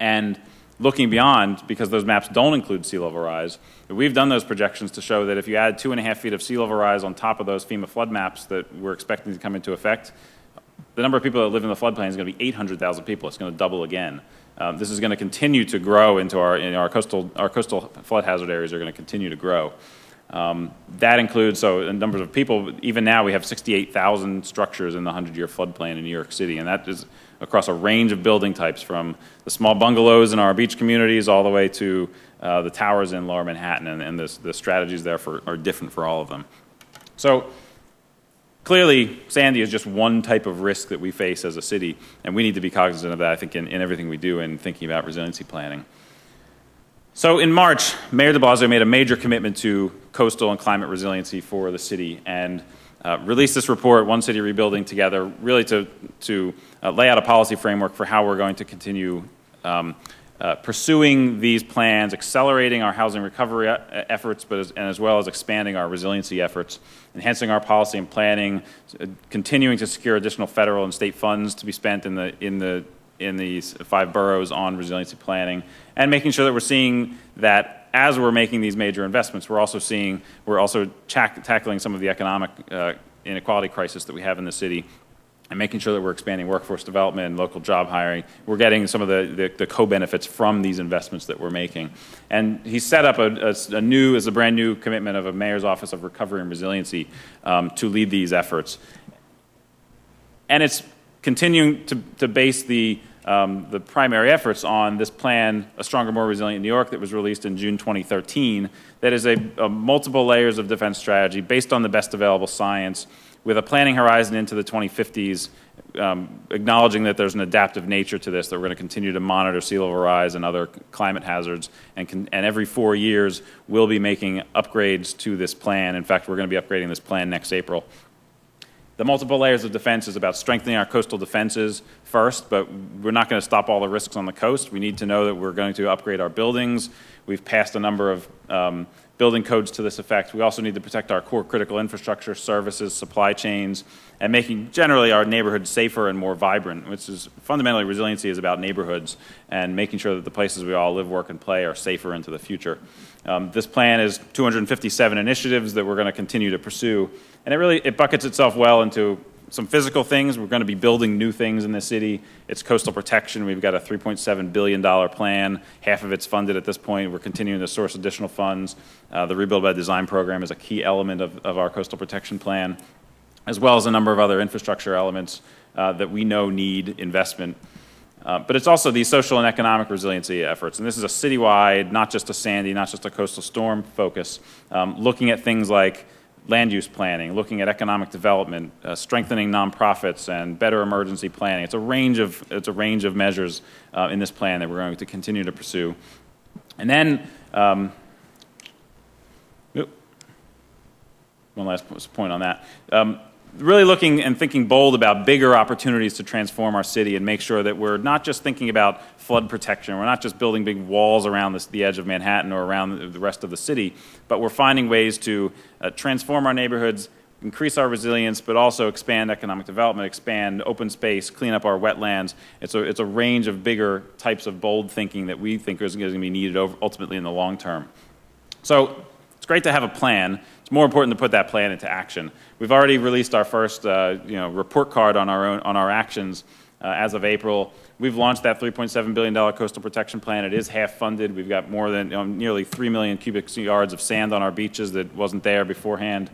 And looking beyond, because those maps don't include sea level rise, we've done those projections to show that if you add 2.5 feet of sea level rise on top of those FEMA flood maps that we're expecting to come into effect, the number of people that live in the floodplain is going to be 800,000 people. It's going to double again. This is going to continue to grow into our coastal flood hazard areas are going to continue to grow. That includes, so in numbers of people, even now we have 68,000 structures in the 100-year floodplain in New York City, and that is across a range of building types, from the small bungalows in our beach communities all the way to the towers in Lower Manhattan, and the strategies there are different for all of them. So clearly, Sandy is just one type of risk that we face as a city, and we need to be cognizant of that, I think, in everything we do in thinking about resiliency planning. So in March, Mayor de Blasio made a major commitment to coastal and climate resiliency for the city and released this report, One City Rebuilding Together, really to lay out a policy framework for how we're going to continue pursuing these plans, accelerating our housing recovery efforts, as well as expanding our resiliency efforts, enhancing our policy and planning, continuing to secure additional federal and state funds to be spent in these 5 boroughs on resiliency planning, and making sure that we're seeing that as we're making these major investments, we're also tackling some of the economic inequality crisis that we have in the city, and making sure that we're expanding workforce development and local job hiring. We're getting some of the co-benefits from these investments that we're making. And he set up a brand new commitment of a Mayor's Office of Recovery and Resiliency to lead these efforts. And it's continuing to base the primary efforts on this plan, A Stronger, More Resilient New York, that was released in June 2013, that is a multiple layers of defense strategy based on the best available science, with a planning horizon into the 2050s, acknowledging that there's an adaptive nature to this, that we're going to continue to monitor sea level rise and other climate hazards, and every 4 years we'll be making upgrades to this plan. In fact, we're going to be upgrading this plan next April. The multiple layers of defense is about strengthening our coastal defenses first, but we're not going to stop all the risks on the coast. We need to know that we're going to upgrade our buildings. We've passed a number of building codes to this effect. We also need to protect our core critical infrastructure, services, supply chains, and making generally our neighborhoods safer and more vibrant, which is fundamentally resiliency is about neighborhoods and making sure that the places we all live, work, and play are safer into the future. This plan is 257 initiatives that we're going to continue to pursue. And it buckets itself well into some physical things. We're going to be building new things in the city. It's coastal protection. We've got a $3.7 billion plan. Half of it's funded at this point. We're continuing to source additional funds. The Rebuild by Design program is a key element of our coastal protection plan, as well as a number of other infrastructure elements that we know need investment. But it's also these social and economic resiliency efforts. And this is a citywide, not just a Sandy, not just a coastal storm focus, looking at things like land use planning, looking at economic development, strengthening nonprofits, and better emergency planning. It's a range of measures in this plan that we're going to continue to pursue. And then, one last point on that. really looking and thinking bold about bigger opportunities to transform our city and make sure that we're not just thinking about flood protection, we're not just building big walls around the edge of Manhattan or around the rest of the city, but we're finding ways to transform our neighborhoods, increase our resilience, but also expand economic development, expand open space, clean up our wetlands. It's a range of bigger types of bold thinking that we think is going to be needed ultimately in the long term. So it's great to have a plan. It's more important to put that plan into action. We've already released our first report card on our actions as of April. We've launched that $3.7 billion coastal protection plan. It is half funded. We've got more than nearly 3 million cubic yards of sand on our beaches that wasn't there beforehand.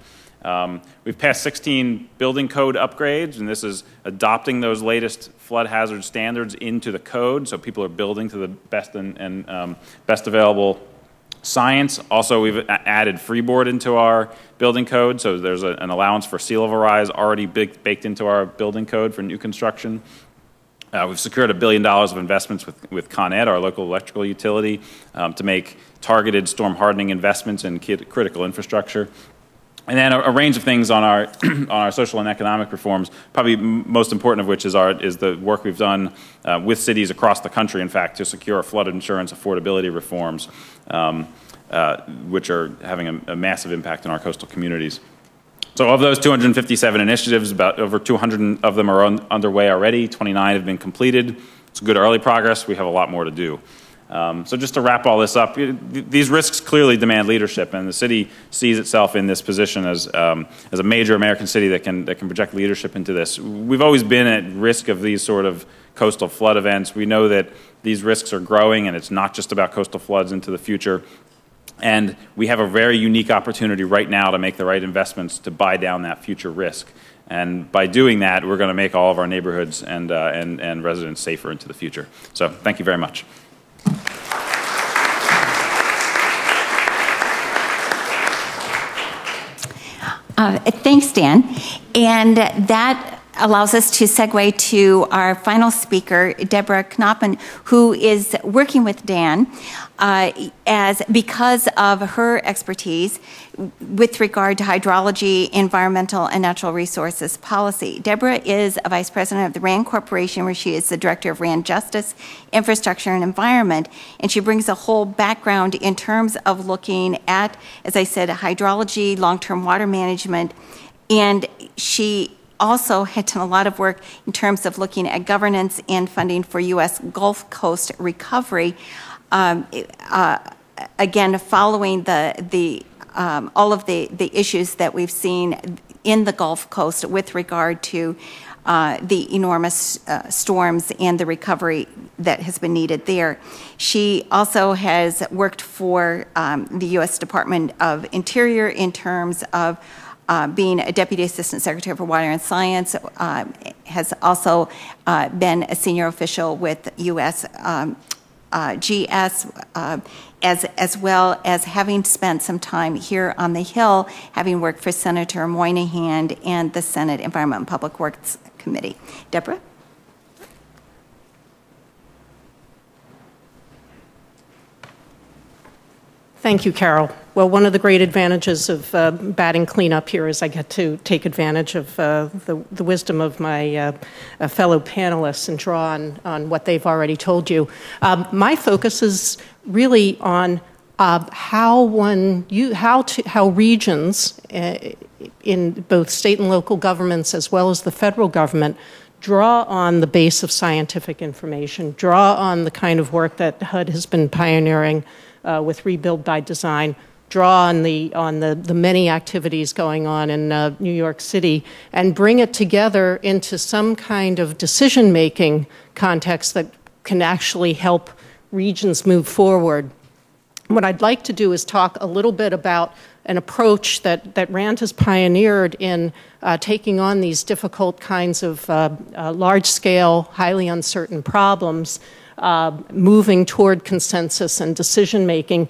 We've passed 16 building code upgrades, and this is adopting those latest flood hazard standards into the code, so people are building to the best and best available science. Also, we've added freeboard into our building code, so there's an allowance for sea level rise already baked into our building code for new construction. We've secured $1 billion of investments with Con Ed, our local electrical utility, to make targeted storm hardening investments in critical infrastructure. And then a range of things on our on our social and economic reforms, probably most important of which is the work we've done with cities across the country, in fact, to secure flood insurance affordability reforms, which are having a massive impact on our coastal communities. So of those 257 initiatives, about over 200 of them are underway already. 29 have been completed. It's good early progress. We have a lot more to do. So just to wrap all this up, these risks clearly demand leadership, and the city sees itself in this position as a major American city that can project leadership into this. We've always been at risk of these sort of coastal flood events. We know that these risks are growing, and it's not just about coastal floods into the future. And we have a very unique opportunity right now to make the right investments to buy down that future risk. And by doing that, we're going to make all of our neighborhoods and residents safer into the future. So thank you very much. Thanks, Dan. And that allows us to segue to our final speaker, Debra Knopman, who is working with Dan because of her expertise with regard to hydrology, environmental, and natural resources policy. Debra is a vice president of the RAND Corporation, where she is the director of RAND Justice, Infrastructure, and Environment, and she brings a whole background in terms of looking at, as I said, hydrology, long-term water management, and she also had done a lot of work in terms of looking at governance and funding for U.S. Gulf Coast recovery, again, following all of the issues that we've seen in the Gulf Coast with regard to the enormous storms and the recovery that has been needed there. She also has worked for the U.S. Department of Interior in terms of being a Deputy Assistant Secretary for Water and Science, has also been a senior official with U.S. GS, as well as having spent some time here on the Hill, having worked for Senator Moynihan and the Senate Environment and Public Works Committee. Debra? Thank you, Carol. Well, one of the great advantages of batting cleanup here is I get to take advantage of the wisdom of my fellow panelists and draw on what they've already told you. My focus is really on how regions in both state and local governments, as well as the federal government, draw on the base of scientific information, draw on the kind of work that HUD has been pioneering with Rebuild by Design, draw on the many activities going on in New York City, and bring it together into some kind of decision-making context that can actually help regions move forward. What I'd like to do is talk a little bit about an approach that RAND has pioneered in taking on these difficult kinds of large-scale, highly uncertain problems, moving toward consensus and decision-making,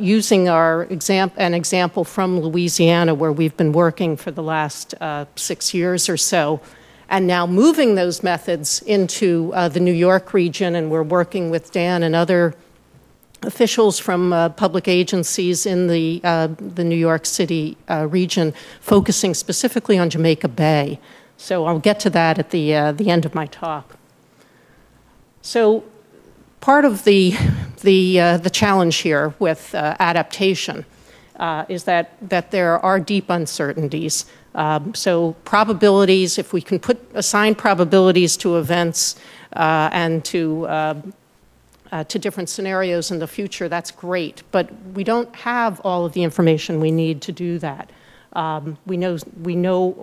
using an example from Louisiana, where we've been working for the last 6 years or so, and now moving those methods into the New York region, and we're working with Dan and other officials from public agencies in the New York City region, focusing specifically on Jamaica Bay. So I'll get to that at the end of my talk. So part of the challenge here with adaptation is that there are deep uncertainties. So probabilities, if we can assign probabilities to events and to different scenarios in the future, that's great. But we don't have all of the information we need to do that. We know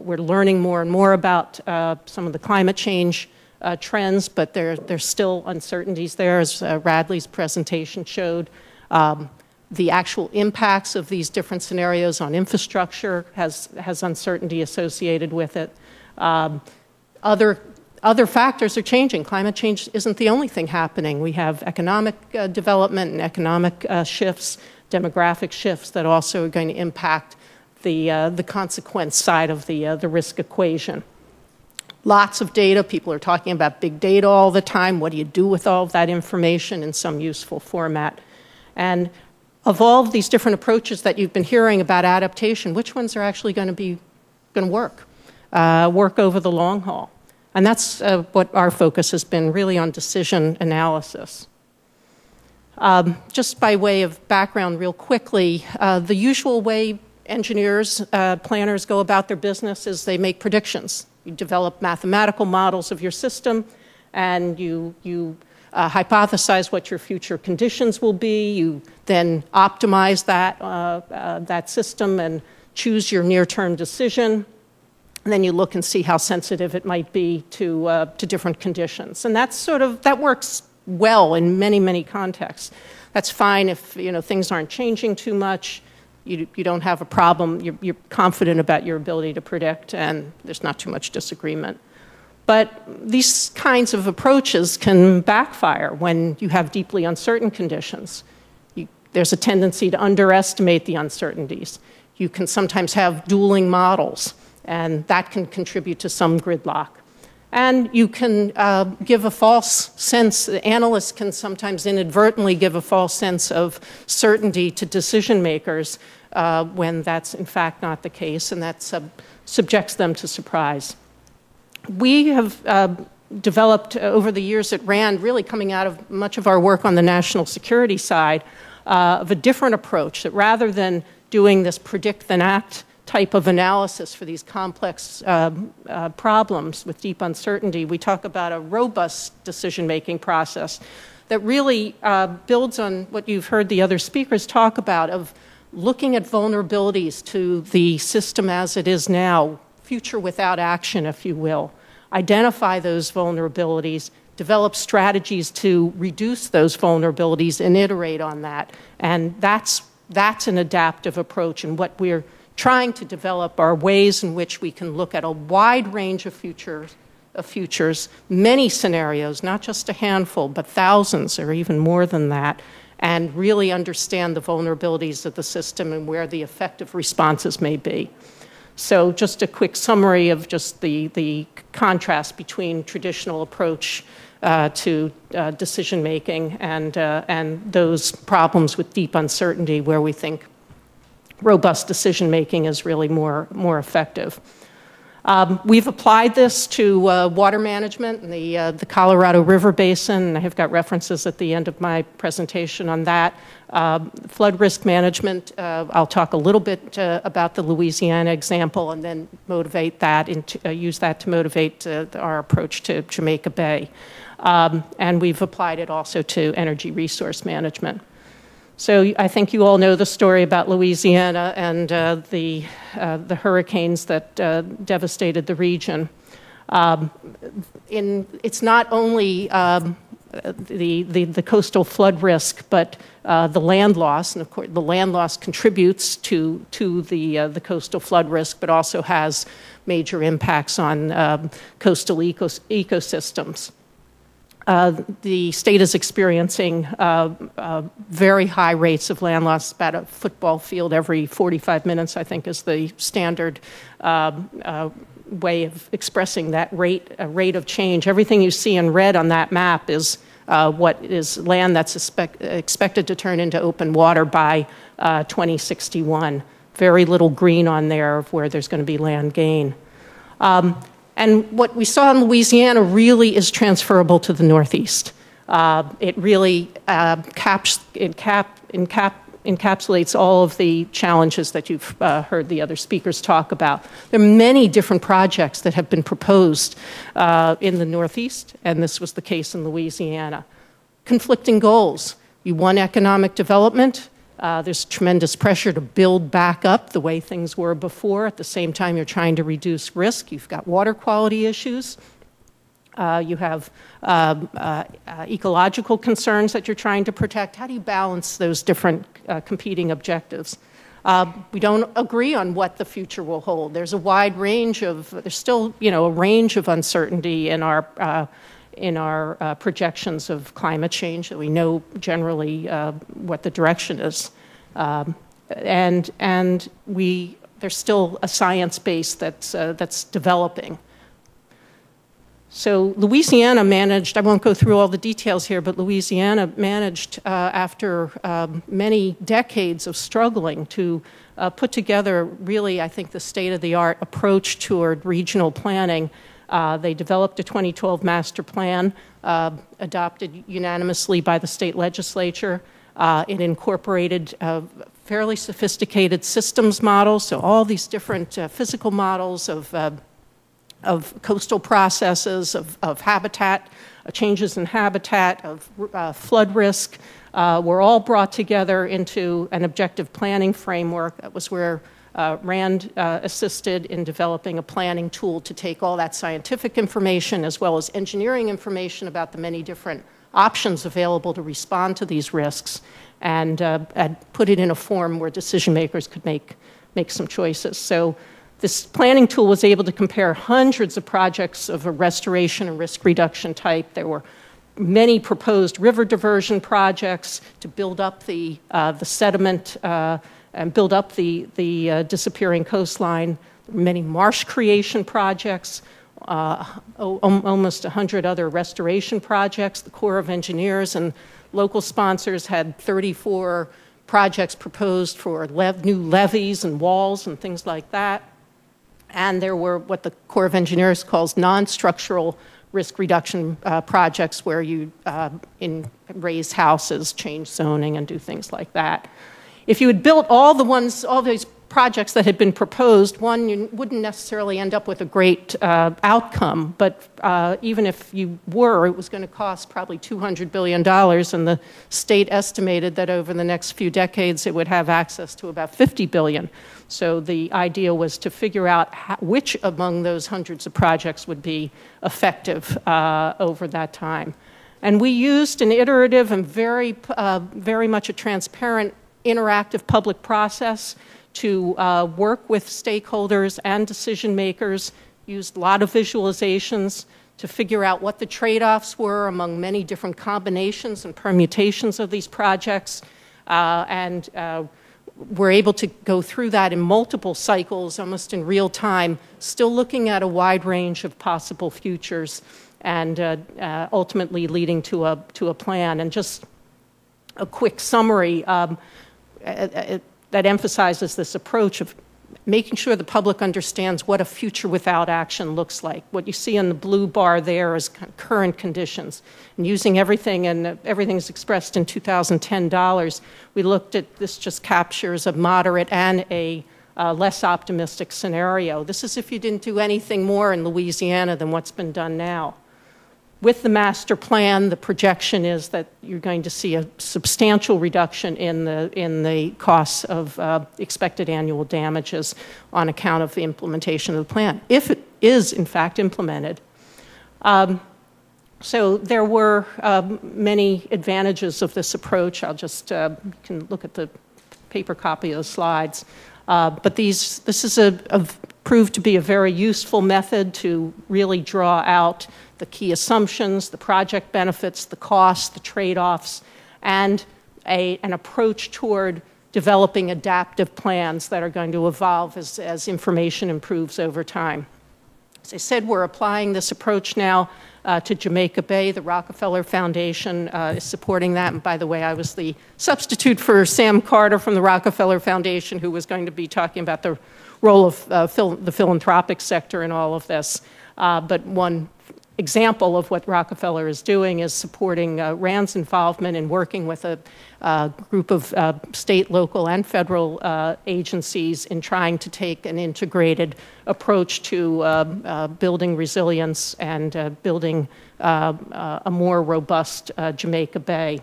we're learning more and more about some of the climate change trends, but there's still uncertainties there, as Radley's presentation showed. The actual impacts of these different scenarios on infrastructure has uncertainty associated with it. Other factors are changing. Climate change isn't the only thing happening. We have economic development and economic shifts, demographic shifts that also are going to impact the consequence side of the risk equation. Lots of data. People are talking about big data all the time. What do you do with all of that information in some useful format? And of all of these different approaches that you've been hearing about adaptation, which ones are actually going to work over the long haul? And that's what our focus has been, really on decision analysis. Just by way of background real quickly, the usual way engineers, planners go about their business is they make predictions. You develop mathematical models of your system, and you hypothesize what your future conditions will be. You then optimize that system and choose your near-term decision. And then you look and see how sensitive it might be to different conditions. And that's that works well in many, many contexts. That's fine if, things aren't changing too much. You don't have a problem. You're confident about your ability to predict, and there's not too much disagreement. But these kinds of approaches can backfire when you have deeply uncertain conditions. There's a tendency to underestimate the uncertainties. You can sometimes have dueling models, and that can contribute to some gridlock. And you can give a false sense, analysts can sometimes inadvertently give a false sense of certainty to decision makers when that's in fact not the case, and that subjects them to surprise. We have developed over the years at RAND, really coming out of much of our work on the national security side, of a different approach that rather than doing this predict then act type of analysis for these complex problems with deep uncertainty, we talk about a robust decision-making process that really builds on what you've heard the other speakers talk about, of looking at vulnerabilities to the system as it is now, future without action, if you will. Identify those vulnerabilities, develop strategies to reduce those vulnerabilities, and iterate on that. And that's an adaptive approach, and what we're trying to develop are ways in which we can look at a wide range of futures, many scenarios, not just a handful, but thousands or even more than that, and really understand the vulnerabilities of the system and where the effective responses may be. So just a quick summary of just the contrast between traditional approach to decision-making and those problems with deep uncertainty where we think robust decision-making is really more effective. We've applied this to water management in the Colorado River Basin, and I have got references at the end of my presentation on that. Flood risk management, I'll talk a little bit about the Louisiana example and then motivate that and use that to motivate our approach to Jamaica Bay. And we've applied it also to energy resource management. So I think you all know the story about Louisiana and the hurricanes that devastated the region. It's not only the coastal flood risk, but the land loss, and of course the land loss contributes to the coastal flood risk, but also has major impacts on coastal ecosystems. The state is experiencing very high rates of land loss, about a football field every 45 minutes, I think, is the standard way of expressing that rate of change. Everything you see in red on that map is what is land that's expected to turn into open water by 2061. Very little green on there of where there's going to be land gain. And what we saw in Louisiana really is transferable to the Northeast. It really encapsulates all of the challenges that you've heard the other speakers talk about. There are many different projects that have been proposed in the Northeast, and this was the case in Louisiana. Conflicting goals. You want economic development. There's tremendous pressure to build back up the way things were before. At the same time, you're trying to reduce risk. You've got water quality issues. You have ecological concerns that you're trying to protect. How do you balance those different competing objectives? We don't agree on what the future will hold. There's a wide range of, there's still, you know, a range of uncertainty in our projections of climate change, that we know generally what the direction is. There's still a science base that's developing. So Louisiana managed, I won't go through all the details here, but Louisiana managed after many decades of struggling to put together really, I think, the state-of-the-art approach toward regional planning. They developed a 2012 master plan adopted unanimously by the state legislature. It incorporated fairly sophisticated systems models, so all these different physical models of coastal processes, of habitat, changes in habitat, of flood risk, were all brought together into an objective planning framework. That was where RAND assisted in developing a planning tool to take all that scientific information as well as engineering information about the many different options available to respond to these risks and put it in a form where decision makers could make some choices. So this planning tool was able to compare hundreds of projects of a restoration and risk reduction type. There were many proposed river diversion projects to build up the sediment and build up the disappearing coastline. There were many marsh creation projects, almost 100 other restoration projects. The Corps of Engineers and local sponsors had 34 projects proposed for new levees and walls and things like that. And there were what the Corps of Engineers calls non-structural risk reduction projects where you raise houses, change zoning, and do things like that. If you had built all these projects that had been proposed, one, you wouldn't necessarily end up with a great outcome, but even if you were, it was going to cost probably $200 billion, and the state estimated that over the next few decades it would have access to about $50 billion. So the idea was to figure out which among those hundreds of projects would be effective over that time. And we used an iterative and very much a transparent interactive public process to work with stakeholders and decision makers, used a lot of visualizations to figure out what the trade-offs were among many different combinations and permutations of these projects, and we're able to go through that in multiple cycles, almost in real time, still looking at a wide range of possible futures and ultimately leading to a plan. And just a quick summary that emphasizes this approach of making sure the public understands what a future without action looks like. What you see in the blue bar there is current conditions. And using everything, and everything's expressed in 2010 dollars, we looked at this just captures a moderate and a less optimistic scenario. This is if you didn't do anything more in Louisiana than what's been done now. With the master plan, the projection is that you're going to see a substantial reduction in the costs of expected annual damages on account of the implementation of the plan, if it is, in fact, implemented. So there were many advantages of this approach. I'll just you can look at the paper copy of the slides. But this is proved to be a very useful method to really draw out the key assumptions, the project benefits, the costs, the trade-offs, and an approach toward developing adaptive plans that are going to evolve as information improves over time. As I said, we're applying this approach now to Jamaica Bay. The Rockefeller Foundation is supporting that. And by the way, I was the substitute for Sam Carter from the Rockefeller Foundation, who was going to be talking about the role of the philanthropic sector in all of this. But one example of what Rockefeller is doing is supporting RAND's involvement in working with a group of state, local, and federal agencies in trying to take an integrated approach to building resilience and building a more robust Jamaica Bay.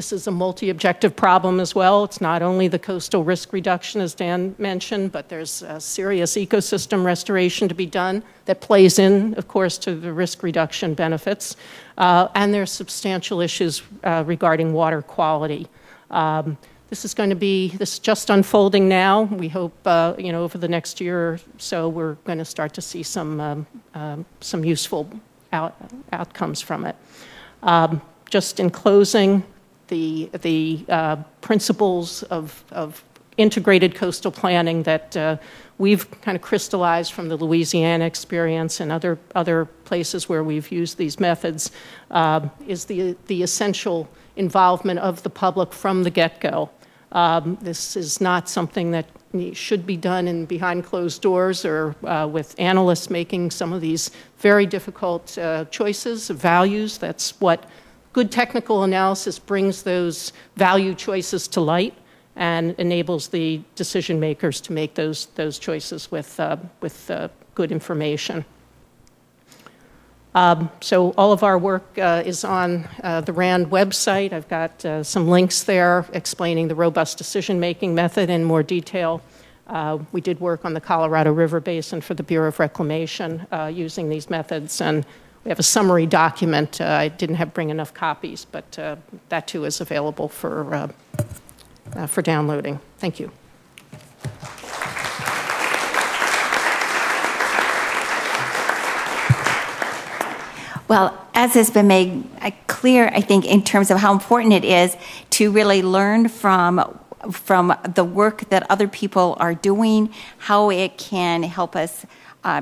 This is a multi-objective problem as well. It's not only the coastal risk reduction, as Dan mentioned, but there's serious ecosystem restoration to be done that plays in, of course, to the risk reduction benefits. And there's substantial issues regarding water quality. This is just unfolding now. We hope, over the next year or so, we're going to start to see some useful outcomes from it. Just in closing, the principles of integrated coastal planning that we've kind of crystallized from the Louisiana experience and other places where we've used these methods is the essential involvement of the public from the get-go. This is not something that should be done behind closed doors or with analysts making some of these very difficult choices of values. That's what good technical analysis brings those value choices to light and enables the decision makers to make those choices with good information. So all of our work is on the RAND website. I've got some links there explaining the robust decision-making method in more detail. We did work on the Colorado River Basin for the Bureau of Reclamation using these methods, and we have a summary document. I didn't bring enough copies, but that too is available for downloading. Thank you. Well, as has been made clear, I think, in terms of how important it is to really learn from the work that other people are doing, how it can help us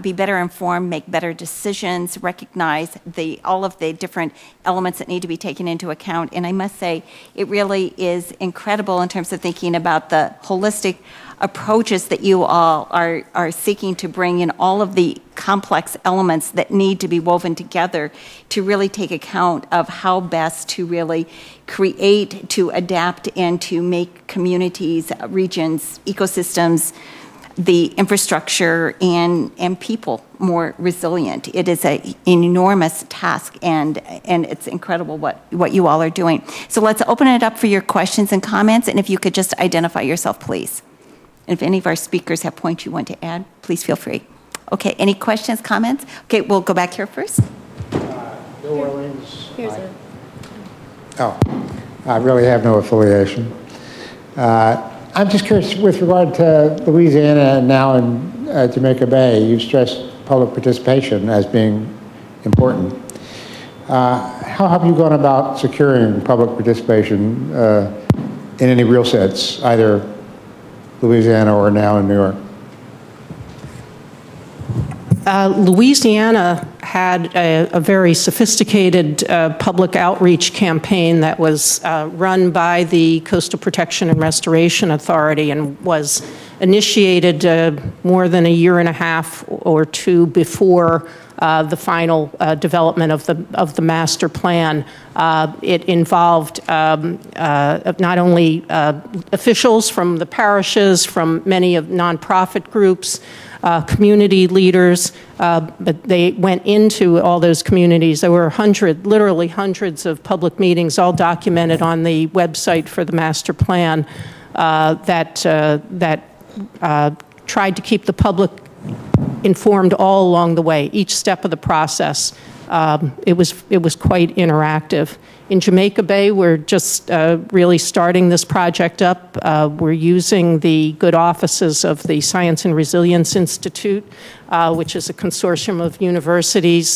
be better informed, make better decisions, recognize all of the different elements that need to be taken into account. And I must say, it really is incredible in terms of thinking about the holistic approaches that you all are seeking to bring in, all of the complex elements that need to be woven together to really take account of how best to really create, to adapt, and to make communities, regions, ecosystems, the infrastructure and people more resilient. It is an enormous task, and it's incredible what you all are doing. So let's open it up for your questions and comments, and if you could just identify yourself, please. And if any of our speakers have points you want to add, please feel free. Okay, any questions, comments? Okay, we'll go back here first. New Orleans. I really have no affiliation. I'm just curious, with regard to Louisiana and now in Jamaica Bay, you've stressed public participation as being important. How have you gone about securing public participation in any real sense, either Louisiana or now in New York? Louisiana had a very sophisticated public outreach campaign that was run by the Coastal Protection and Restoration Authority and was initiated more than a year and a half or two before the final development of the master plan. It involved not only officials from the parishes, from many of nonprofit groups, community leaders, but they went into all those communities. There were literally hundreds of public meetings, all documented on the website for the master plan that tried to keep the public informed all along the way, each step of the process. It was quite interactive. In Jamaica Bay, we're just really starting this project up. We're using the good offices of the Science and Resilience Institute, which is a consortium of universities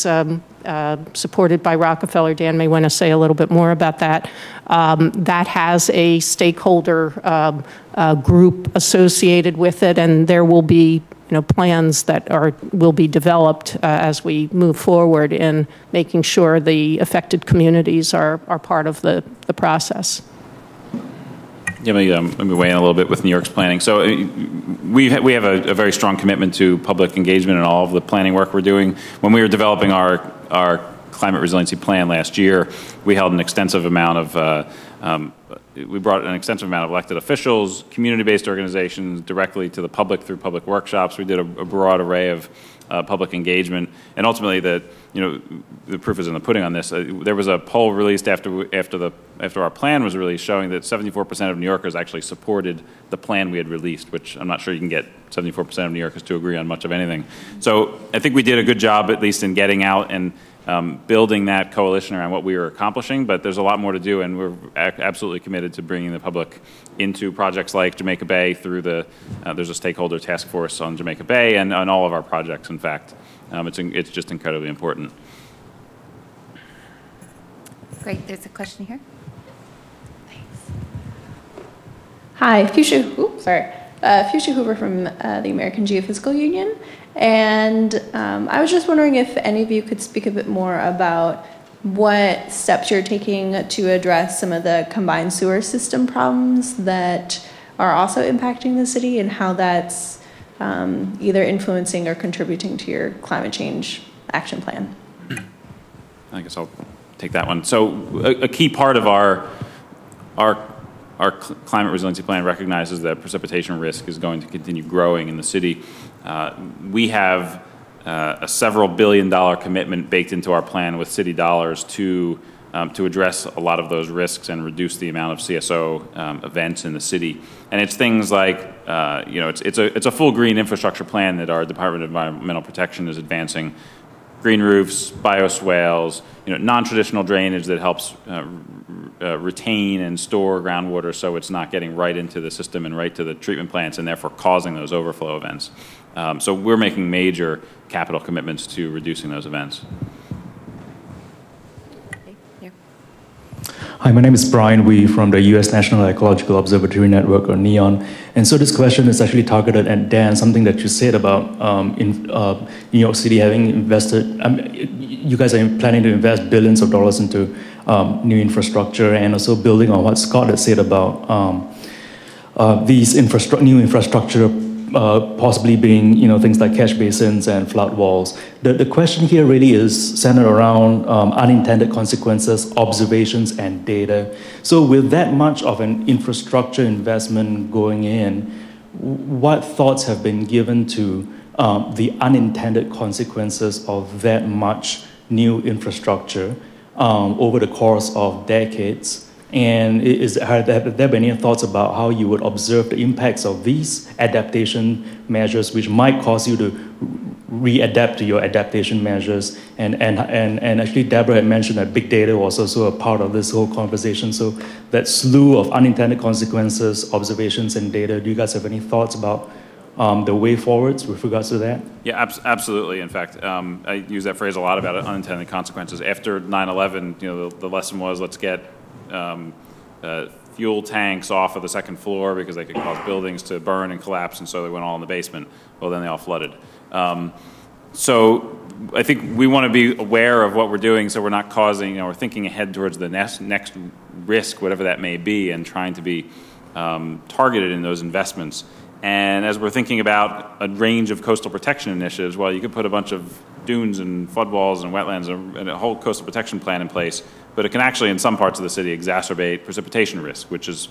supported by Rockefeller. Dan may want to say a little bit more about that. That has a stakeholder group associated with it, and there will be plans that will be developed as we move forward in making sure the affected communities are part of the process. Yeah, let me weigh in a little bit with New York's planning. So we have a very strong commitment to public engagement in all of the planning work we're doing. When we were developing our climate resiliency plan last year, we held an extensive amount of we brought an extensive amount of elected officials, community-based organizations, directly to the public through public workshops. We did a broad array of public engagement, and ultimately, the proof is in the pudding on this. There was a poll released after our plan was released showing that 74% of New Yorkers actually supported the plan we had released, which I'm not sure you can get 74% of New Yorkers to agree on much of anything. So I think we did a good job, at least in getting out and building that coalition around what we were accomplishing, but there's a lot more to do, and we're absolutely committed to bringing the public into projects like Jamaica Bay through the, there's a stakeholder task force on Jamaica Bay and on all of our projects, in fact. It's just incredibly important. Great, there's a question here. Thanks. Hi, Fuchsia Hoover from the American Geophysical Union. And I was just wondering if any of you could speak a bit more about what steps you're taking to address some of the combined sewer system problems that are also impacting the city, and how that's either influencing or contributing to your climate change action plan. I guess I'll take that one. So a key part of our climate resiliency plan recognizes that precipitation risk is going to continue growing in the city. We have a several billion-dollar commitment baked into our plan with city dollars to address a lot of those risks and reduce the amount of CSO events in the city. And it's things like, it's a full green infrastructure plan that our Department of Environmental Protection is advancing. Green roofs, bioswales, non-traditional drainage that helps retain and store groundwater so it's not getting right into the system and right to the treatment plants and therefore causing those overflow events. So we're making major capital commitments to reducing those events. Hi, my name is Brian Wee from the U.S. National Ecological Observatory Network, or NEON. And so this question is actually targeted at Dan, something that you said about New York City having invested, you guys are planning to invest billions of dollars into new infrastructure, and also building on what Scott had said about these new infrastructure possibly being things like catch basins and flood walls. The question here really is centered around unintended consequences, observations, and data. So with that much of an infrastructure investment going in, what thoughts have been given to the unintended consequences of that much new infrastructure over the course of decades? And have there been any thoughts about how you would observe the impacts of these adaptation measures, which might cause you to readapt to your adaptation measures? And actually, Debra had mentioned that big data was also a part of this whole conversation. So that slew of unintended consequences, observations, and data, do you guys have any thoughts about the way forwards with regards to that? Yeah, absolutely. In fact, I use that phrase a lot about unintended consequences. After 9/11, the lesson was, let's get fuel tanks off of the second floor because they could cause buildings to burn and collapse, and so they went all in the basement. Well, then they all flooded. So I think we want to be aware of what we're doing so we're not causing, we're thinking ahead towards the next risk, whatever that may be, and trying to be targeted in those investments. And as we're thinking about a range of coastal protection initiatives, well, you could put a bunch of dunes and flood walls and wetlands and a whole coastal protection plan in place, but it can actually, in some parts of the city, exacerbate precipitation risk, which is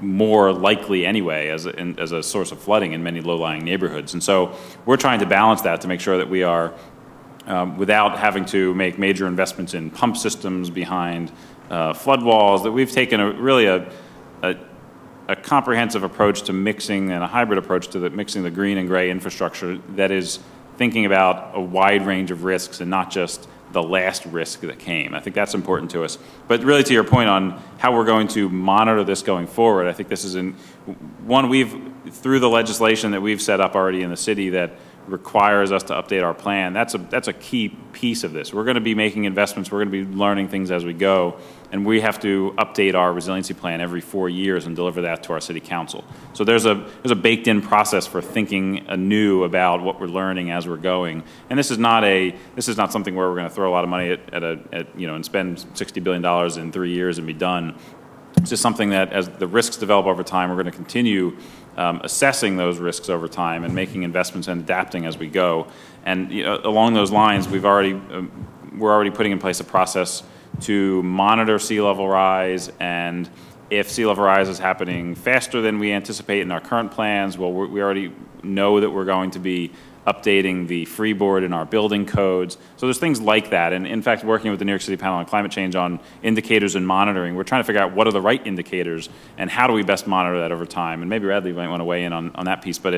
more likely anyway as a source of flooding in many low-lying neighborhoods. And so we're trying to balance that to make sure that we are, without having to make major investments in pump systems behind flood walls, that we've taken a comprehensive approach to mixing, and a hybrid approach to mixing the green and gray infrastructure that is thinking about a wide range of risks and not just the last risk that came. I think that's important to us. But really, to your point on how we're going to monitor this going forward, I think this is one, through the legislation that we've set up already in the city that requires us to update our plan. That's a key piece of this. We're going to be making investments. We're going to be learning things as we go. And we have to update our resiliency plan every 4 years and deliver that to our city council. So there's a baked-in process for thinking anew about what we're learning as we're going. And this is not something where we're going to throw a lot of money and spend $60 billion in 3 years and be done. It's just something that as the risks develop over time, we're going to continue assessing those risks over time and making investments and adapting as we go. And along those lines, we're already putting in place a process to monitor sea level rise, and if sea level rise is happening faster than we anticipate in our current plans, well, we already know that we're going to be updating the freeboard in our building codes. So there's things like that. And in fact, working with the New York City Panel on Climate Change on indicators and monitoring, we're trying to figure out what are the right indicators and how do we best monitor that over time. And maybe Radley might want to weigh in on that piece, but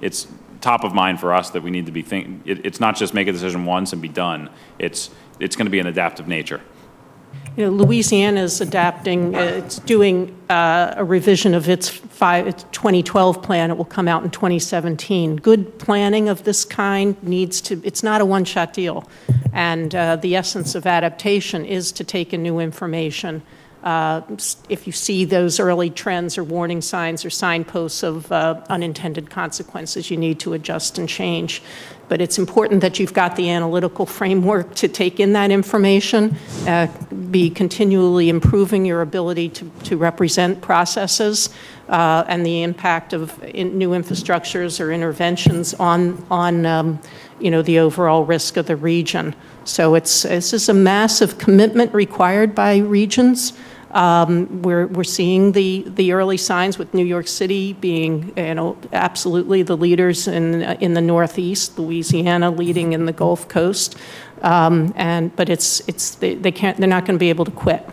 it's top of mind for us that we need to be thinking. It's not just make a decision once and be done. It's going to be an adaptive nature. Louisiana is adapting. It's doing a revision of its 2012 plan. It will come out in 2017. Good planning of this kind needs to, it's not a one-shot deal. And the essence of adaptation is to take in new information. If you see those early trends or warning signs or signposts of unintended consequences, you need to adjust and change. But it's important that you've got the analytical framework to take in that information, be continually improving your ability to represent processes and the impact of new infrastructures or interventions on the overall risk of the region. So this is a massive commitment required by regions. We're seeing the early signs with New York City being absolutely the leaders in the Northeast, Louisiana leading in the Gulf Coast, but they're not going to be able to quit.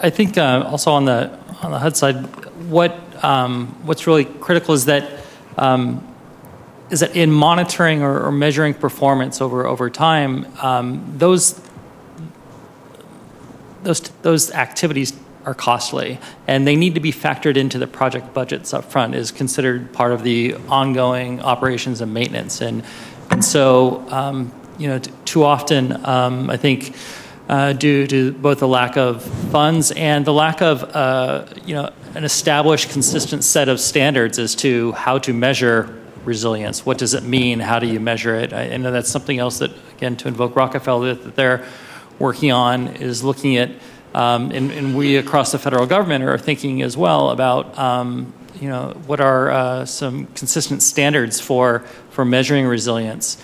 I think also on the HUD side, what's really critical is that. Is that in monitoring or measuring performance over time, those activities are costly, and they need to be factored into the project budgets up front, is considered part of the ongoing operations and maintenance. And so, too often, I think, due to both the lack of funds and the lack of, an established, consistent set of standards as to how to measure resilience. What does it mean? How do you measure it? I know that's something else that, again, to invoke Rockefeller, that they're working on is looking at, and we across the federal government are thinking as well about, what are some consistent standards for measuring resilience,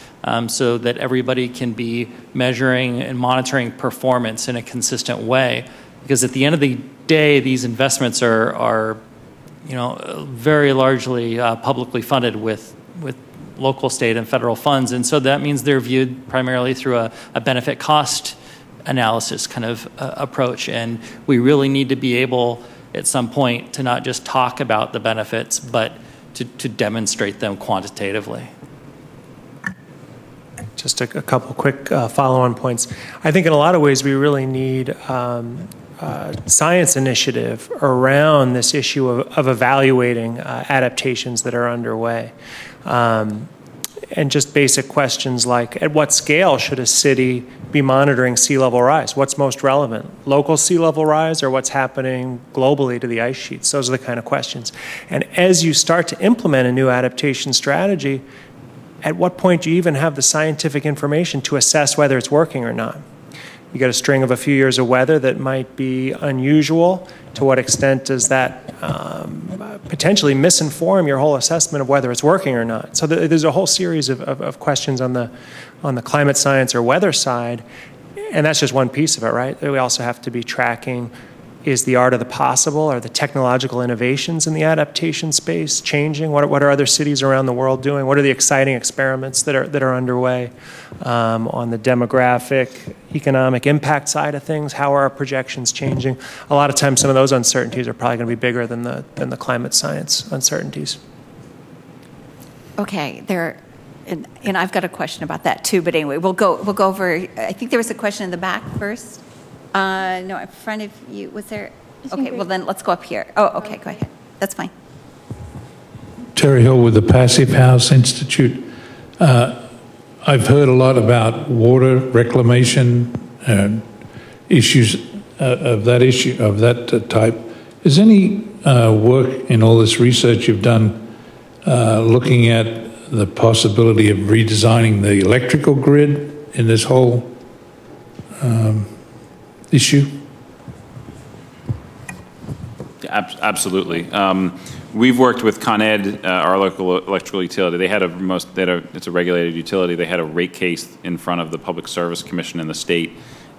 so that everybody can be measuring and monitoring performance in a consistent way. Because at the end of the day, these investments are very largely publicly funded with local, state, and federal funds. And so that means they're viewed primarily through a benefit-cost analysis kind of approach. And we really need to be able, at some point, to not just talk about the benefits, but to demonstrate them quantitatively. Just a couple quick follow-on points. I think in a lot of ways we really need science initiative around this issue of evaluating adaptations that are underway. And just basic questions like, at what scale should a city be monitoring sea level rise? What's most relevant? Local sea level rise or what's happening globally to the ice sheets? Those are the kind of questions. And as you start to implement a new adaptation strategy, at what point do you even have the scientific information to assess whether it's working or not? You get a string of a few years of weather that might be unusual. To what extent does that potentially misinform your whole assessment of whether it's working or not? So there's a whole series of questions on the climate science or weather side, and that's just one piece of it, right? We also have to be tracking, is the art of the possible? Are the technological innovations in the adaptation space changing? What are other cities around the world doing? What are the exciting experiments that are underway on the demographic, economic impact side of things? How are our projections changing? A lot of times some of those uncertainties are probably going to be bigger than the climate science uncertainties. Okay, and I've got a question about that too, but anyway, we'll go over. I think there was a question in the back first. No, in front of you. Was there? Okay, well then let's go up here. Oh, okay, go ahead. That's fine. Terry Hill with the Passive House Institute. I've heard a lot about water reclamation and issues of that type. Is any work in all this research you've done looking at the possibility of redesigning the electrical grid in this whole issue? Absolutely. We've worked with Con Ed, our local electrical utility. It's a regulated utility. They had a rate case in front of the Public Service Commission in the state,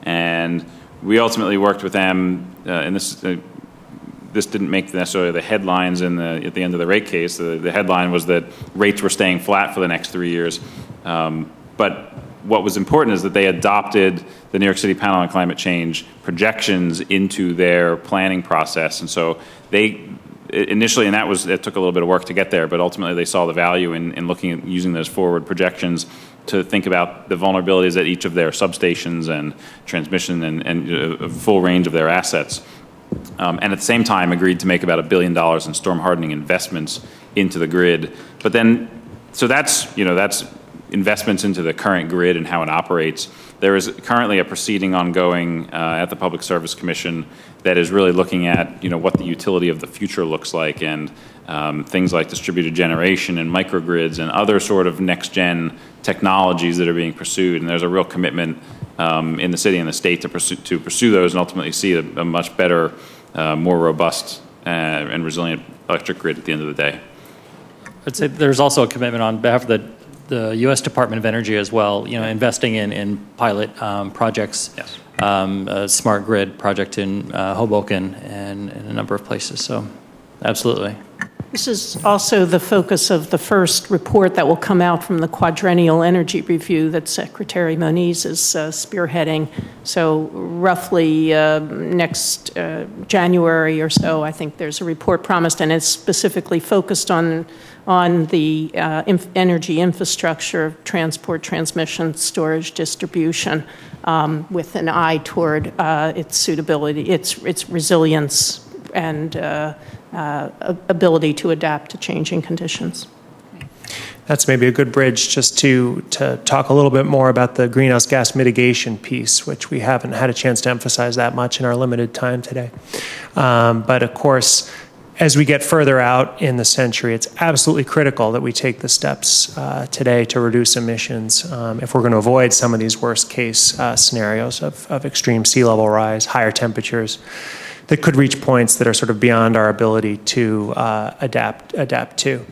and we ultimately worked with them. And this didn't make necessarily the headlines at the end of the rate case. The headline was that rates were staying flat for the next 3 years, but what was important is that they adopted the New York City Panel on Climate Change projections into their planning process, and so they initially, and it took a little bit of work to get there, but ultimately they saw the value in looking at using those forward projections to think about the vulnerabilities at each of their substations and transmission and a full range of their assets. And at the same time agreed to make about $1 billion in storm hardening investments into the grid. But then, so that's investments into the current grid and how it operates. There is currently a proceeding ongoing at the Public Service Commission that is really looking at what the utility of the future looks like, and things like distributed generation and microgrids and other sort of next-gen technologies that are being pursued. And there's a real commitment in the city and the state to pursue those and ultimately see a much better, more robust and resilient electric grid at the end of the day. I'd say there's also a commitment on behalf of the U.S. Department of Energy as well, investing in pilot projects, yes. A smart grid project in Hoboken and in a number of places, so absolutely. This is also the focus of the first report that will come out from the Quadrennial Energy Review that Secretary Moniz is spearheading. So roughly next January or so, I think there's a report promised, and it's specifically focused on the energy infrastructure, transport, transmission, storage, distribution, with an eye toward its suitability, its resilience, and ability to adapt to changing conditions. That's maybe a good bridge just to talk a little bit more about the greenhouse gas mitigation piece, which we haven't had a chance to emphasize that much in our limited time today. But of course, as we get further out in the century, it's absolutely critical that we take the steps today to reduce emissions if we're going to avoid some of these worst-case scenarios of extreme sea level rise, higher temperatures that could reach points that are sort of beyond our ability to adapt to.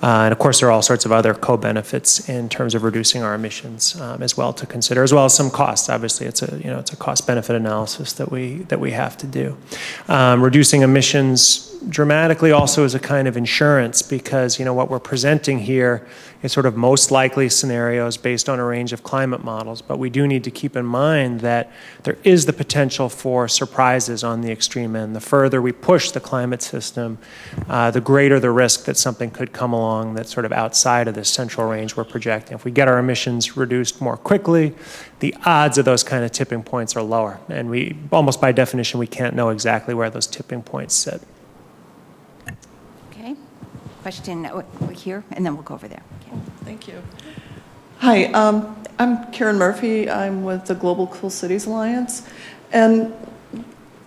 And of course, there are all sorts of other co-benefits in terms of reducing our emissions as well to consider, as well as some costs. Obviously, it's a cost-benefit analysis that we have to do. Reducing emissions dramatically also is a kind of insurance, because what we're presenting here is sort of most likely scenarios based on a range of climate models. But we do need to keep in mind that there is the potential for surprises on the extreme end. The further we push the climate system, the greater the risk that something could come along that's sort of outside of this central range we're projecting. If we get our emissions reduced more quickly, the odds of those kind of tipping points are lower. And we, almost by definition, we can't know exactly where those tipping points sit. Okay. Question here, and then we'll go over there. Okay. Thank you. Hi, I'm Karen Murphy. I'm with the Global Cool Cities Alliance. And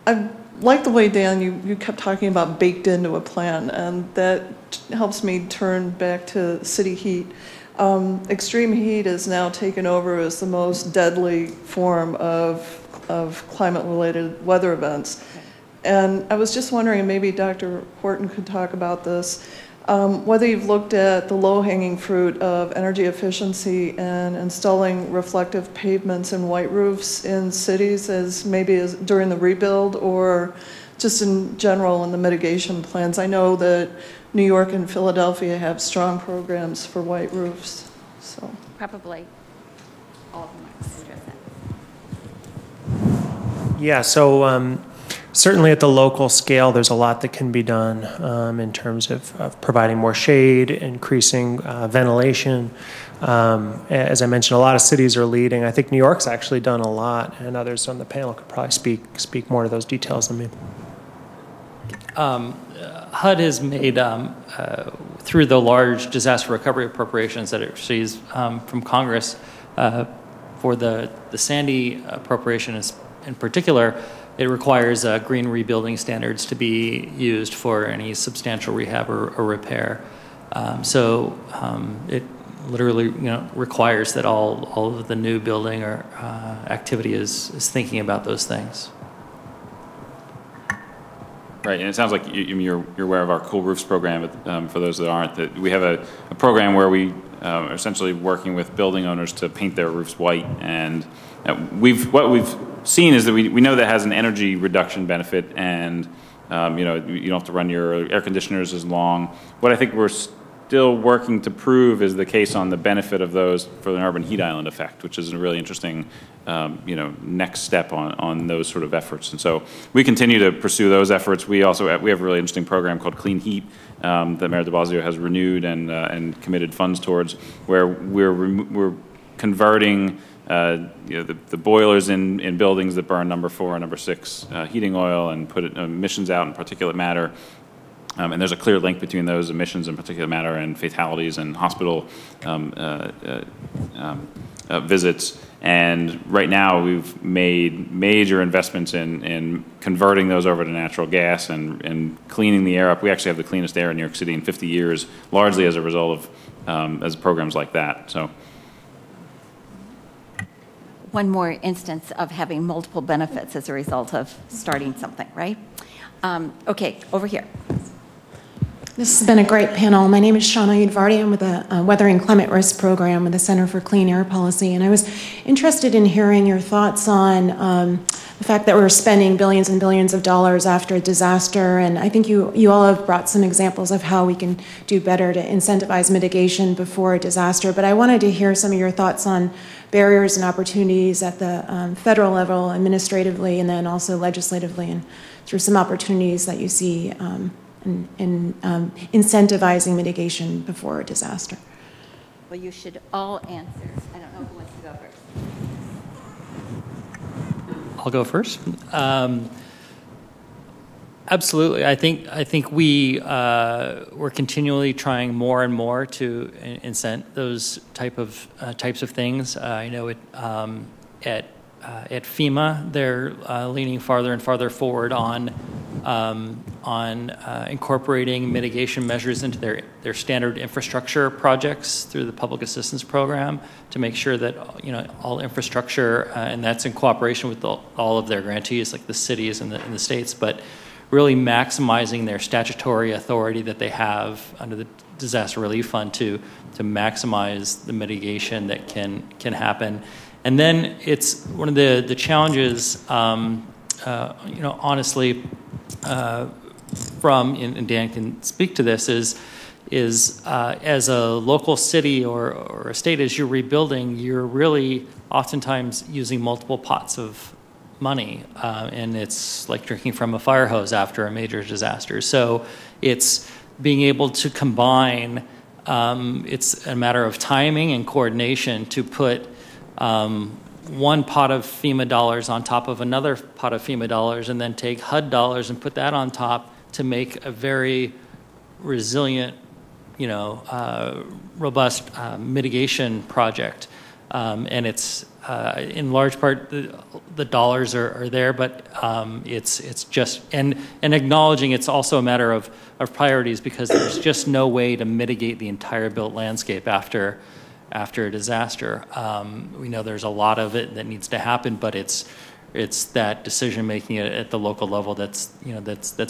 I like the way, Dan, you kept talking about baked into a plan, and that helps me turn back to city heat. Extreme heat is now taken over as the most deadly form of climate-related weather events. And I was just wondering, maybe Dr. Horton could talk about this, whether you've looked at the low-hanging fruit of energy efficiency and installing reflective pavements and white roofs in cities as during the rebuild, or just in general in the mitigation plans. I know that New York and Philadelphia have strong programs for white roofs. So probably all of them address that. Yeah, so certainly at the local scale, there's a lot that can be done in terms of providing more shade, increasing ventilation. As I mentioned, a lot of cities are leading. I think New York's actually done a lot, and others on the panel could probably speak more to those details than me. HUD has made through the large disaster recovery appropriations that it receives from Congress for the Sandy appropriation in particular, it requires green rebuilding standards to be used for any substantial rehab or repair. It literally, requires that all of the new building or activity is thinking about those things. Right, and it sounds like you're aware of our Cool Roofs program. For those that aren't, that we have a program where we are essentially working with building owners to paint their roofs white. And what we've seen is that we know that has an energy reduction benefit, and you don't have to run your air conditioners as long. What I think we're still working to prove is the case on the benefit of those for an urban heat island effect, which is a really interesting, next step on those sort of efforts. And so we continue to pursue those efforts. We have a really interesting program called Clean Heat that Mayor de Blasio has renewed and committed funds towards, where we're converting the boilers in buildings that burn number 4 and number 6 heating oil and put emissions out in particulate matter. And there's a clear link between those emissions in particulate matter and fatalities and hospital visits. And right now we've made major investments in converting those over to natural gas and cleaning the air up. We actually have the cleanest air in New York City in 50 years, largely as a result of as programs like that. So. One more instance of having multiple benefits as a result of starting something, right? Okay, over here. This has been a great panel. My name is Shauna Udvardi. I'm with the Weather and Climate Risk Program with the Center for Clean Air Policy. And I was interested in hearing your thoughts on the fact that we're spending billions and billions of dollars after a disaster. And I think you all have brought some examples of how we can do better to incentivize mitigation before a disaster. But I wanted to hear some of your thoughts on barriers and opportunities at the federal level, administratively, and then also legislatively, and through some opportunities that you see in incentivizing mitigation before a disaster. Well, you should all answer. I don't know who wants to go first. I'll go first. Absolutely, I think we're continually trying more and more to incent those types of things. I know at FEMA, they're leaning farther and farther forward on incorporating mitigation measures into their standard infrastructure projects through the public assistance program to make sure that all infrastructure, and that's in cooperation with all of their grantees, like the cities and the states, but really maximizing their statutory authority that they have under the Disaster Relief Fund to maximize the mitigation that can happen. And then it's one of the challenges, honestly, and Dan can speak to this, is as a local city or a state, as you're rebuilding, you're really oftentimes using multiple pots of money, and it's like drinking from a fire hose after a major disaster. So it's being able to combine. It's a matter of timing and coordination to put one pot of FEMA dollars on top of another pot of FEMA dollars, and then take HUD dollars and put that on top to make a very resilient, robust mitigation project. And it's in large part the dollars are there, but it's just and acknowledging it's also a matter of priorities, because there's just no way to mitigate the entire built landscape after a disaster. We know there's a lot of it that needs to happen, but it's that decision making at the local level that's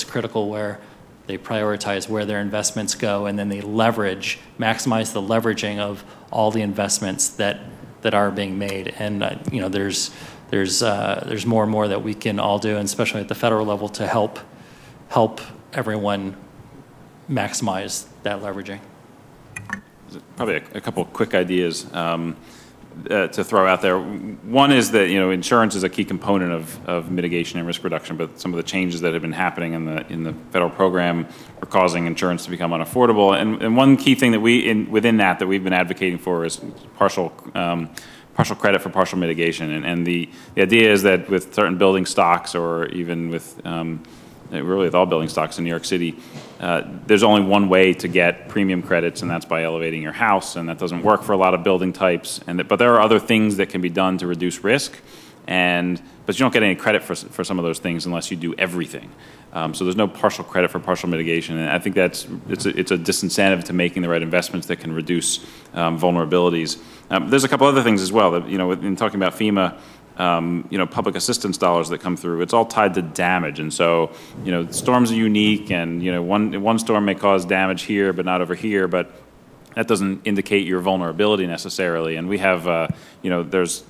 critical, where they prioritize where their investments go, and then they maximize the leveraging of all the investments that are being made. And there's more and more that we can all do, and especially at the federal level, to help everyone maximize that leveraging. Probably a couple of quick ideas to throw out there. One is that insurance is a key component of mitigation and risk reduction, but some of the changes that have been happening in the federal program are causing insurance to become unaffordable. And one key thing that within that we've been advocating for is partial credit for partial mitigation. And the idea is that with certain building stocks, or even with really with all building stocks in New York City, there's only one way to get premium credits, and that's by elevating your house, and that doesn't work for a lot of building types. But there are other things that can be done to reduce risk, but you don't get any credit for some of those things unless you do everything. So there's no partial credit for partial mitigation, and I think it's a disincentive to making the right investments that can reduce vulnerabilities. There's a couple other things as well that, in talking about FEMA, public assistance dollars that come through, it's all tied to damage. And so, storms are unique, and, one storm may cause damage here but not over here, but that doesn't indicate your vulnerability necessarily. And we have, there's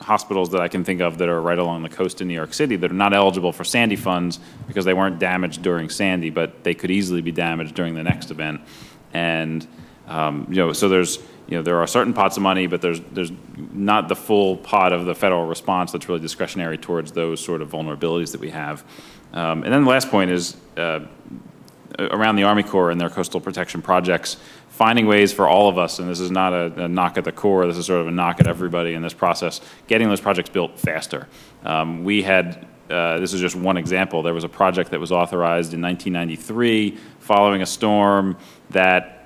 hospitals that I can think of that are right along the coast in New York City that are not eligible for Sandy funds because they weren't damaged during Sandy, but they could easily be damaged during the next event. And, so there's, there are certain pots of money, but there's not the full pot of the federal response that's really discretionary towards those sort of vulnerabilities that we have. And then the last point is around the Army Corps and their coastal protection projects, finding ways for all of us, and this is not a knock at the Corps, this is sort of a knock at everybody in this process, getting those projects built faster. We had, this is just one example, there was a project that was authorized in 1993 following a storm that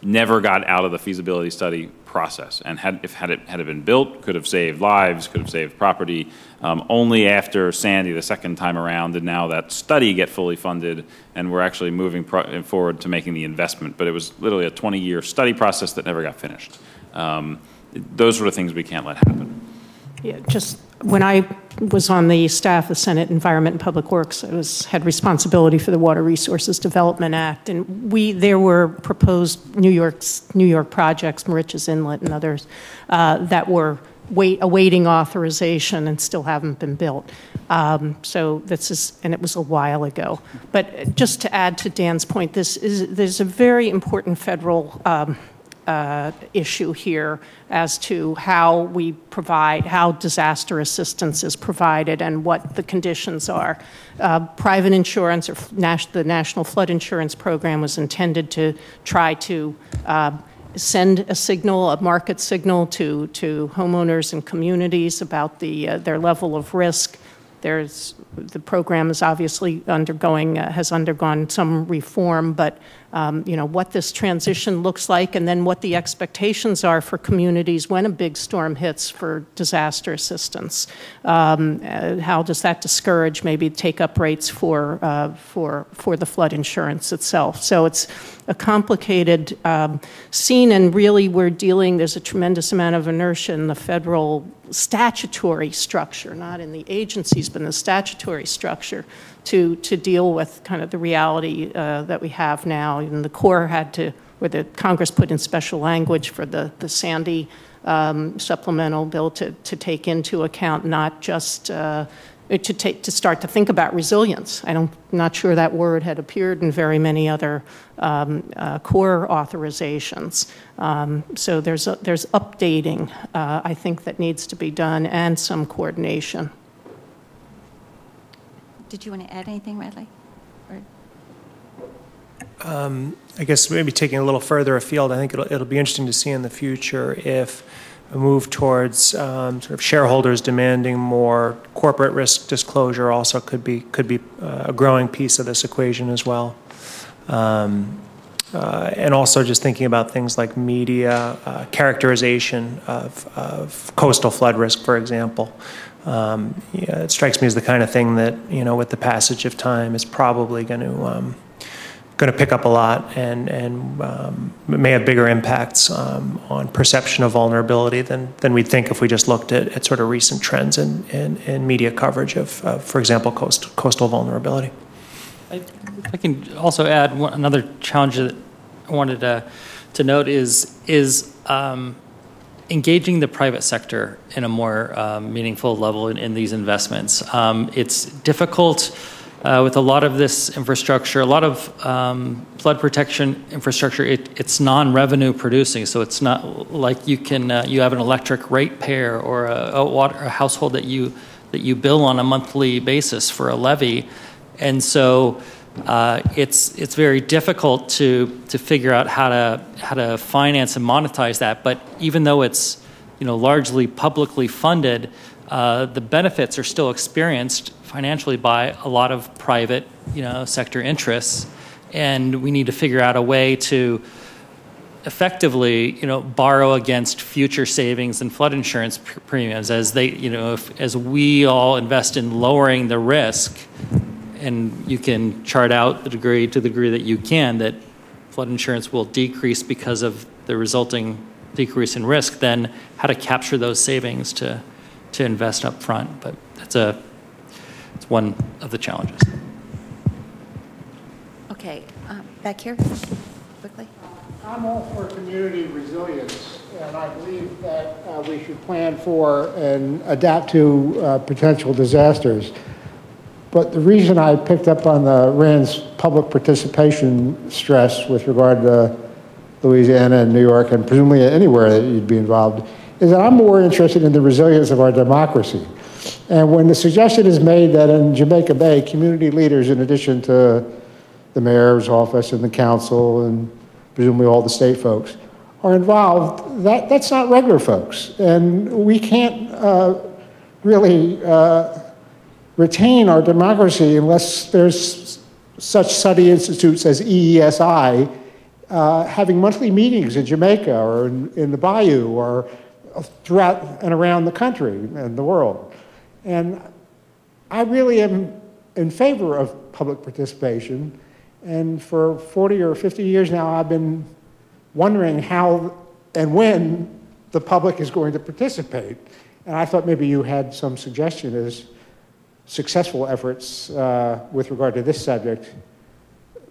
never got out of the feasibility study process, and had it been built, could have saved lives, could have saved property. Only after Sandy the second time around did now that study get fully funded, and we're actually moving forward to making the investment. But it was literally a 20-year study process that never got finished. Those sort of things we can't let happen. Yeah, just when I was on the staff of Senate Environment and Public Works, I had responsibility for the Water Resources Development Act, and there were proposed New York projects, Mauritius Inlet and others, that were awaiting authorization and still haven't been built. So this is, and it was a while ago. But just to add to Dan's point, there's a very important federal issue here as to how we provide, how disaster assistance is provided and what the conditions are. Private insurance, or the National Flood Insurance Program, was intended to try to send a signal, a market signal to homeowners and communities about their level of risk. The program is obviously has undergone some reform, but what this transition looks like, and then what the expectations are for communities when a big storm hits for disaster assistance. How does that discourage maybe take-up rates for the flood insurance itself? So it's a complicated scene, and really there's a tremendous amount of inertia in the federal statutory structure, not in the agencies, but in the statutory structure, to deal with kind of the reality that we have now. Even the Corps where the Congress put in special language for the Sandy supplemental bill to take into account not just to start to think about resilience. I'm not sure that word had appeared in very many other Corps authorizations. So there's updating, I think, that needs to be done, and some coordination. Did you want to add anything, Radley? Or... I guess maybe taking a little further afield, I think it'll be interesting to see in the future if a move towards sort of shareholders demanding more corporate risk disclosure also could be a growing piece of this equation as well. And also just thinking about things like media characterization of coastal flood risk, for example. Yeah, it strikes me as the kind of thing that, with the passage of time, is probably going to pick up a lot, and may have bigger impacts on perception of vulnerability than we'd think if we just looked at sort of recent trends in media coverage of, for example, coastal vulnerability. I can also add another challenge that I wanted to note is engaging the private sector in a more meaningful level in these investments. It's difficult. With a lot of this infrastructure, a lot of flood protection infrastructure, it's non-revenue producing, so it's not like you can you have an electric rate payer or a household that you bill on a monthly basis for a levy, and so it's very difficult to figure out how to finance and monetize that. But even though it's largely publicly funded, the benefits are still experienced financially by a lot of private, sector interests, and we need to figure out a way to effectively, borrow against future savings and flood insurance premiums as they, as we all invest in lowering the risk, and you can chart out the degree to the degree that you can that flood insurance will decrease because of the resulting decrease in risk, then how to capture those savings to invest up front. But that's it's one of the challenges. Okay, back here, quickly. I'm all for community resilience, and I believe that we should plan for and adapt to potential disasters. But the reason I picked up on the RAND's public participation stress with regard to Louisiana and New York, and presumably anywhere that you'd be involved, is that I'm more interested in the resilience of our democracy. And when the suggestion is made that in Jamaica Bay, community leaders, in addition to the mayor's office and the council and presumably all the state folks, are involved, that's not regular folks. And we can't really retain our democracy unless there's such study institutes as EESI having monthly meetings in Jamaica or in the bayou or throughout and around the country and the world. And I really am in favor of public participation. And for 40 or 50 years now, I've been wondering how and when the public is going to participate. And I thought maybe you had some suggestion as successful efforts with regard to this subject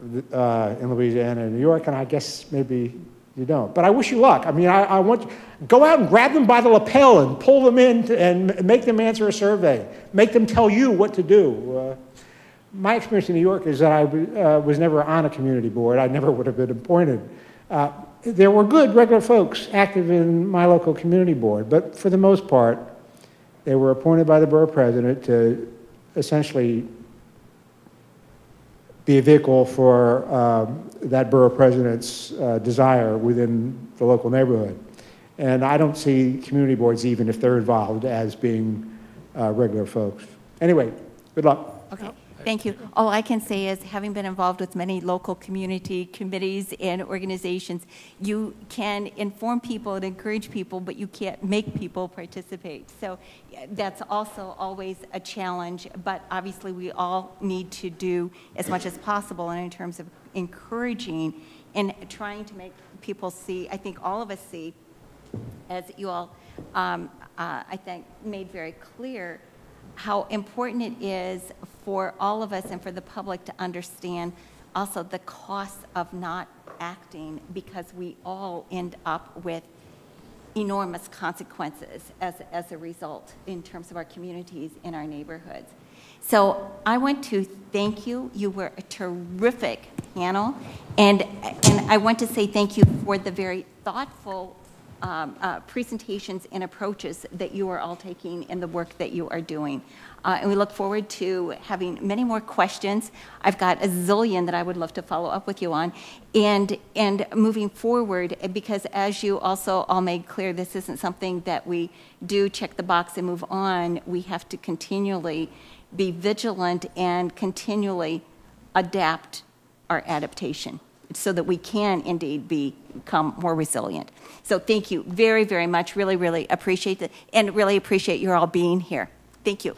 in Louisiana and New York, and I guess maybe you don't. But I wish you luck. I mean, I want you, go out and grab them by the lapel and pull them in and make them answer a survey. Make them tell you what to do. My experience in New York is that I was never on a community board. I never would have been appointed. There were good regular folks active in my local community board, but for the most part, they were appointed by the borough president to essentially be a vehicle for that borough president's desire within the local neighborhood. And I don't see community boards, even if they're involved, as being regular folks. Anyway, good luck. Okay. Thank you. All I can say is, having been involved with many local community committees and organizations, you can inform people and encourage people, but you can't make people participate. So that's also always a challenge, but obviously we all need to do as much as possible in terms of encouraging and trying to make people see, I think all of us see, as you all, I think, made very clear, how important it is for all of us and for the public to understand also the cost of not acting, because we all end up with enormous consequences as a result in terms of our communities and our neighborhoods. So I want to thank you. You were a terrific panel, and I want to say thank you for the very thoughtful presentations and approaches that you are all taking and the work that you are doing. And we look forward to having many more questions. I've got a zillion that I would love to follow up with you on. And moving forward, because as you also all made clear, this isn't something that we do check the box and move on. We have to continually be vigilant and continually adapt our adaptation, so that we can indeed become more resilient. So thank you very, very much. Really, really appreciate that, and really appreciate your all being here. Thank you.